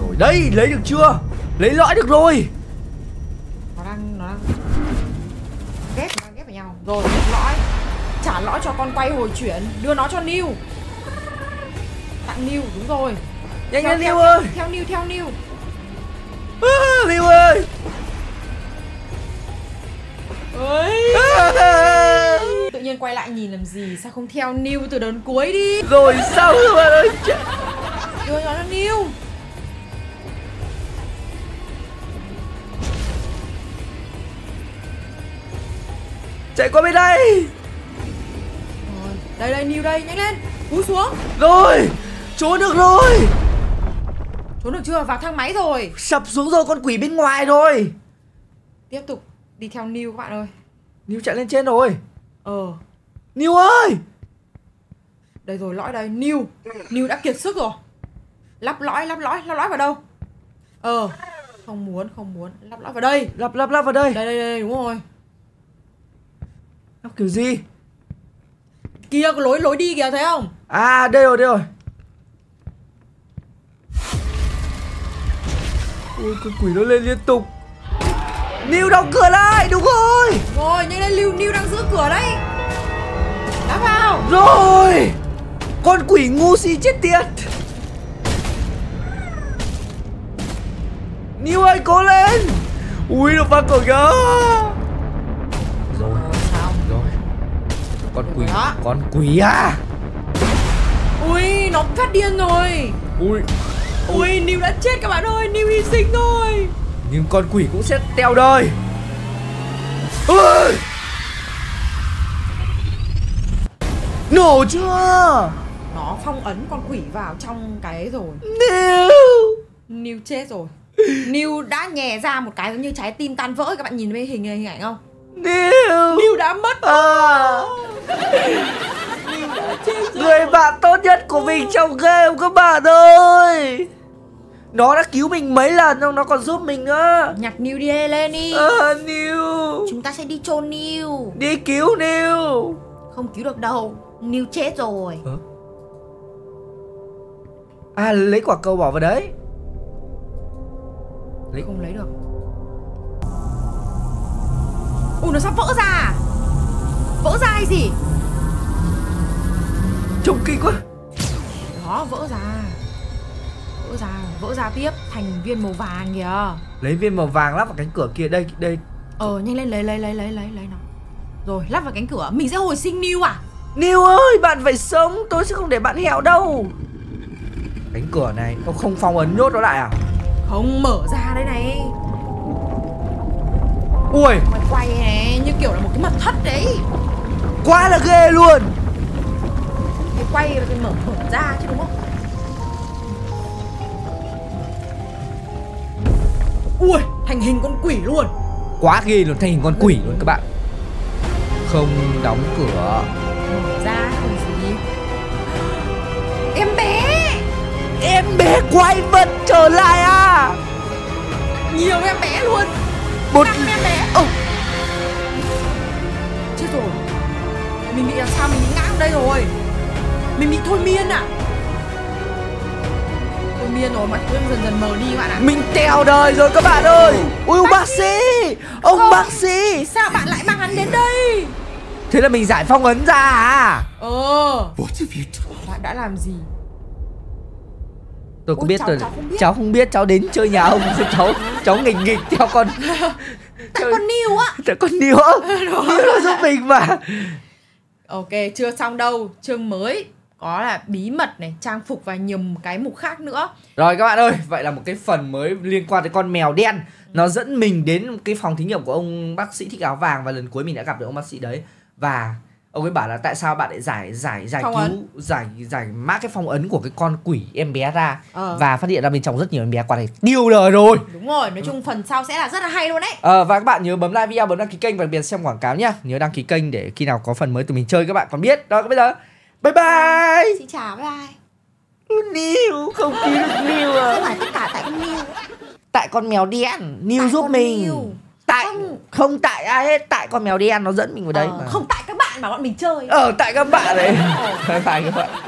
Rồi đấy, lấy được chưa? Lấy lõi được rồi. Nó đang ghép vào nhau. Rồi, lấy lõi. Trả lõi cho con quay hồi chuyển, đưa nó cho Niu. Tặng Niu, đúng rồi. Nhanh lên Niu ơi. Theo Niu. Niu ơi. Tự nhiên quay lại nhìn làm gì? Sao không theo Niu từ đến cuối đi? Rồi sao các bạn ơi? Đưa nó Niu. Chạy qua bên đây. Rồi. Đây Niu đây, nhanh lên. Cúi xuống. Rồi. Trốn được rồi. Trốn được chưa? Vào thang máy rồi. Sập xuống rồi, con quỷ bên ngoài rồi. Tiếp tục đi theo Niu các bạn ơi. Niu chạy lên trên rồi. Niu ơi. Đây rồi, lõi đây. Niu đã kiệt sức rồi. Lắp lõi vào đâu? Không muốn. Lắp lõi vào đây. Lắp vào đây. Đây, đúng rồi. Lắp kiểu gì? Kia có lối đi kìa, thấy không? À, đây rồi. Ôi, con quỷ nó lên liên tục. Niu đóng cửa lại, đúng rồi. Rồi, nhanh lên, Niu đang giữ cửa đấy. Đá vào. Rồi. Con quỷ ngu si chết tiệt. Niu ơi, cố lên. Ui, nó phá cửa kìa. Rồi, sao? Rồi. Con quỷ à. Ui, nó phát điên rồi. Ui, Niu đã chết các bạn ơi, Niu hy sinh thôi. Nhưng con quỷ cũng sẽ teo đời. Nổ chưa? Nó phong ấn con quỷ vào trong cái rồi. Niu, Niu chết rồi. Niu đã nhè ra một cái giống như trái tim tan vỡ. Các bạn nhìn thấy hình ảnh không? Niu, Niu đã mất Niu đã chết rồi. Người bạn tốt nhất của mình trong game các bạn ơi. Nó đã cứu mình mấy lần không? Nó còn giúp mình nữa. Nhặt Niu đi lên đi. Niu, chúng ta sẽ đi chôn Niu. Đi cứu Niu. Không cứu được đâu, Niu chết rồi. À, lấy quả cầu bỏ vào đấy. Lấy không lấy được. Ui, nó sắp vỡ ra. Vỡ ra hay gì? Trông kinh quá. Đó, vỡ ra. Vỡ ra tiếp thành viên màu vàng kìa. Lấy viên màu vàng lắp vào cánh cửa kia. Đây, đây. Nhanh lên lấy nó. Rồi, lắp vào cánh cửa. Mình sẽ hồi sinh Niu à? Niu ơi, bạn phải sống. Tôi sẽ không để bạn hẹo đâu. Cánh cửa này, không phong ấn nhốt nó lại à? Không, mở ra đây này. Ui, mày quay này, như kiểu là một cái mật thất đấy. Quá là ghê luôn. Mày quay là phải mở ra chứ đúng không? Ui, thành hình con quỷ luôn. Quá ghê luôn, thành hình con quỷ luôn các bạn. Không đóng cửa. Mở ra không gì. Em bé. Em bé quái vật trở lại à? Nhiều em bé luôn. Một em bé. Chết rồi. Mình bị làm sao, mình bị ngã ở đây rồi. Mình bị thôi miên à? Miên rồi, mặt em dần dần mờ đi các bạn ạ. Mình tèo đời rồi các bạn ơi. Ui, bác sĩ. Ông bác sĩ, sao bạn lại mang hắn đến đây? Thế là mình giải phong ấn ra à? Bạn đã làm gì? Tôi có biết rồi. Cháu không biết, cháu đến chơi nhà ông. Cháu nghịch nghịch theo con. Tại con Niu á. Tại con Niu á. Niu nó giúp mình mà. Ok, chưa xong đâu. Chương mới có là bí mật này, trang phục và nhiều cái mục khác nữa. Rồi các bạn ơi, vậy là một cái phần mới liên quan tới con mèo đen. Nó dẫn mình đến cái phòng thí nghiệm của ông bác sĩ thích áo vàng. Và lần cuối mình đã gặp được ông bác sĩ đấy. Và ông ấy bảo là tại sao bạn lại giải mã cái phong ấn của cái con quỷ em bé ra. Và phát hiện ra bên trong rất nhiều em bé qua này. Điêu đời rồi. Đúng rồi, nói chung phần sau sẽ là rất là hay luôn đấy. Và các bạn nhớ bấm like video, bấm đăng ký kênh và đặc biệt xem quảng cáo nhá. Nhớ đăng ký kênh để khi nào có phần mới tụi mình chơi các bạn còn biết. Rồi bây giờ bye bye. Xin chào, bye bye. Niu, không cứu được Niu à? Không phải tất cả tại con Niu. Tại con mèo đen, Niu giúp mình. Niu. Tại không tại ai hết, tại con mèo đen nó dẫn mình vào đấy mà. Không tại các bạn mà bọn mình chơi. Tại các bạn đấy. Bye bye các bạn.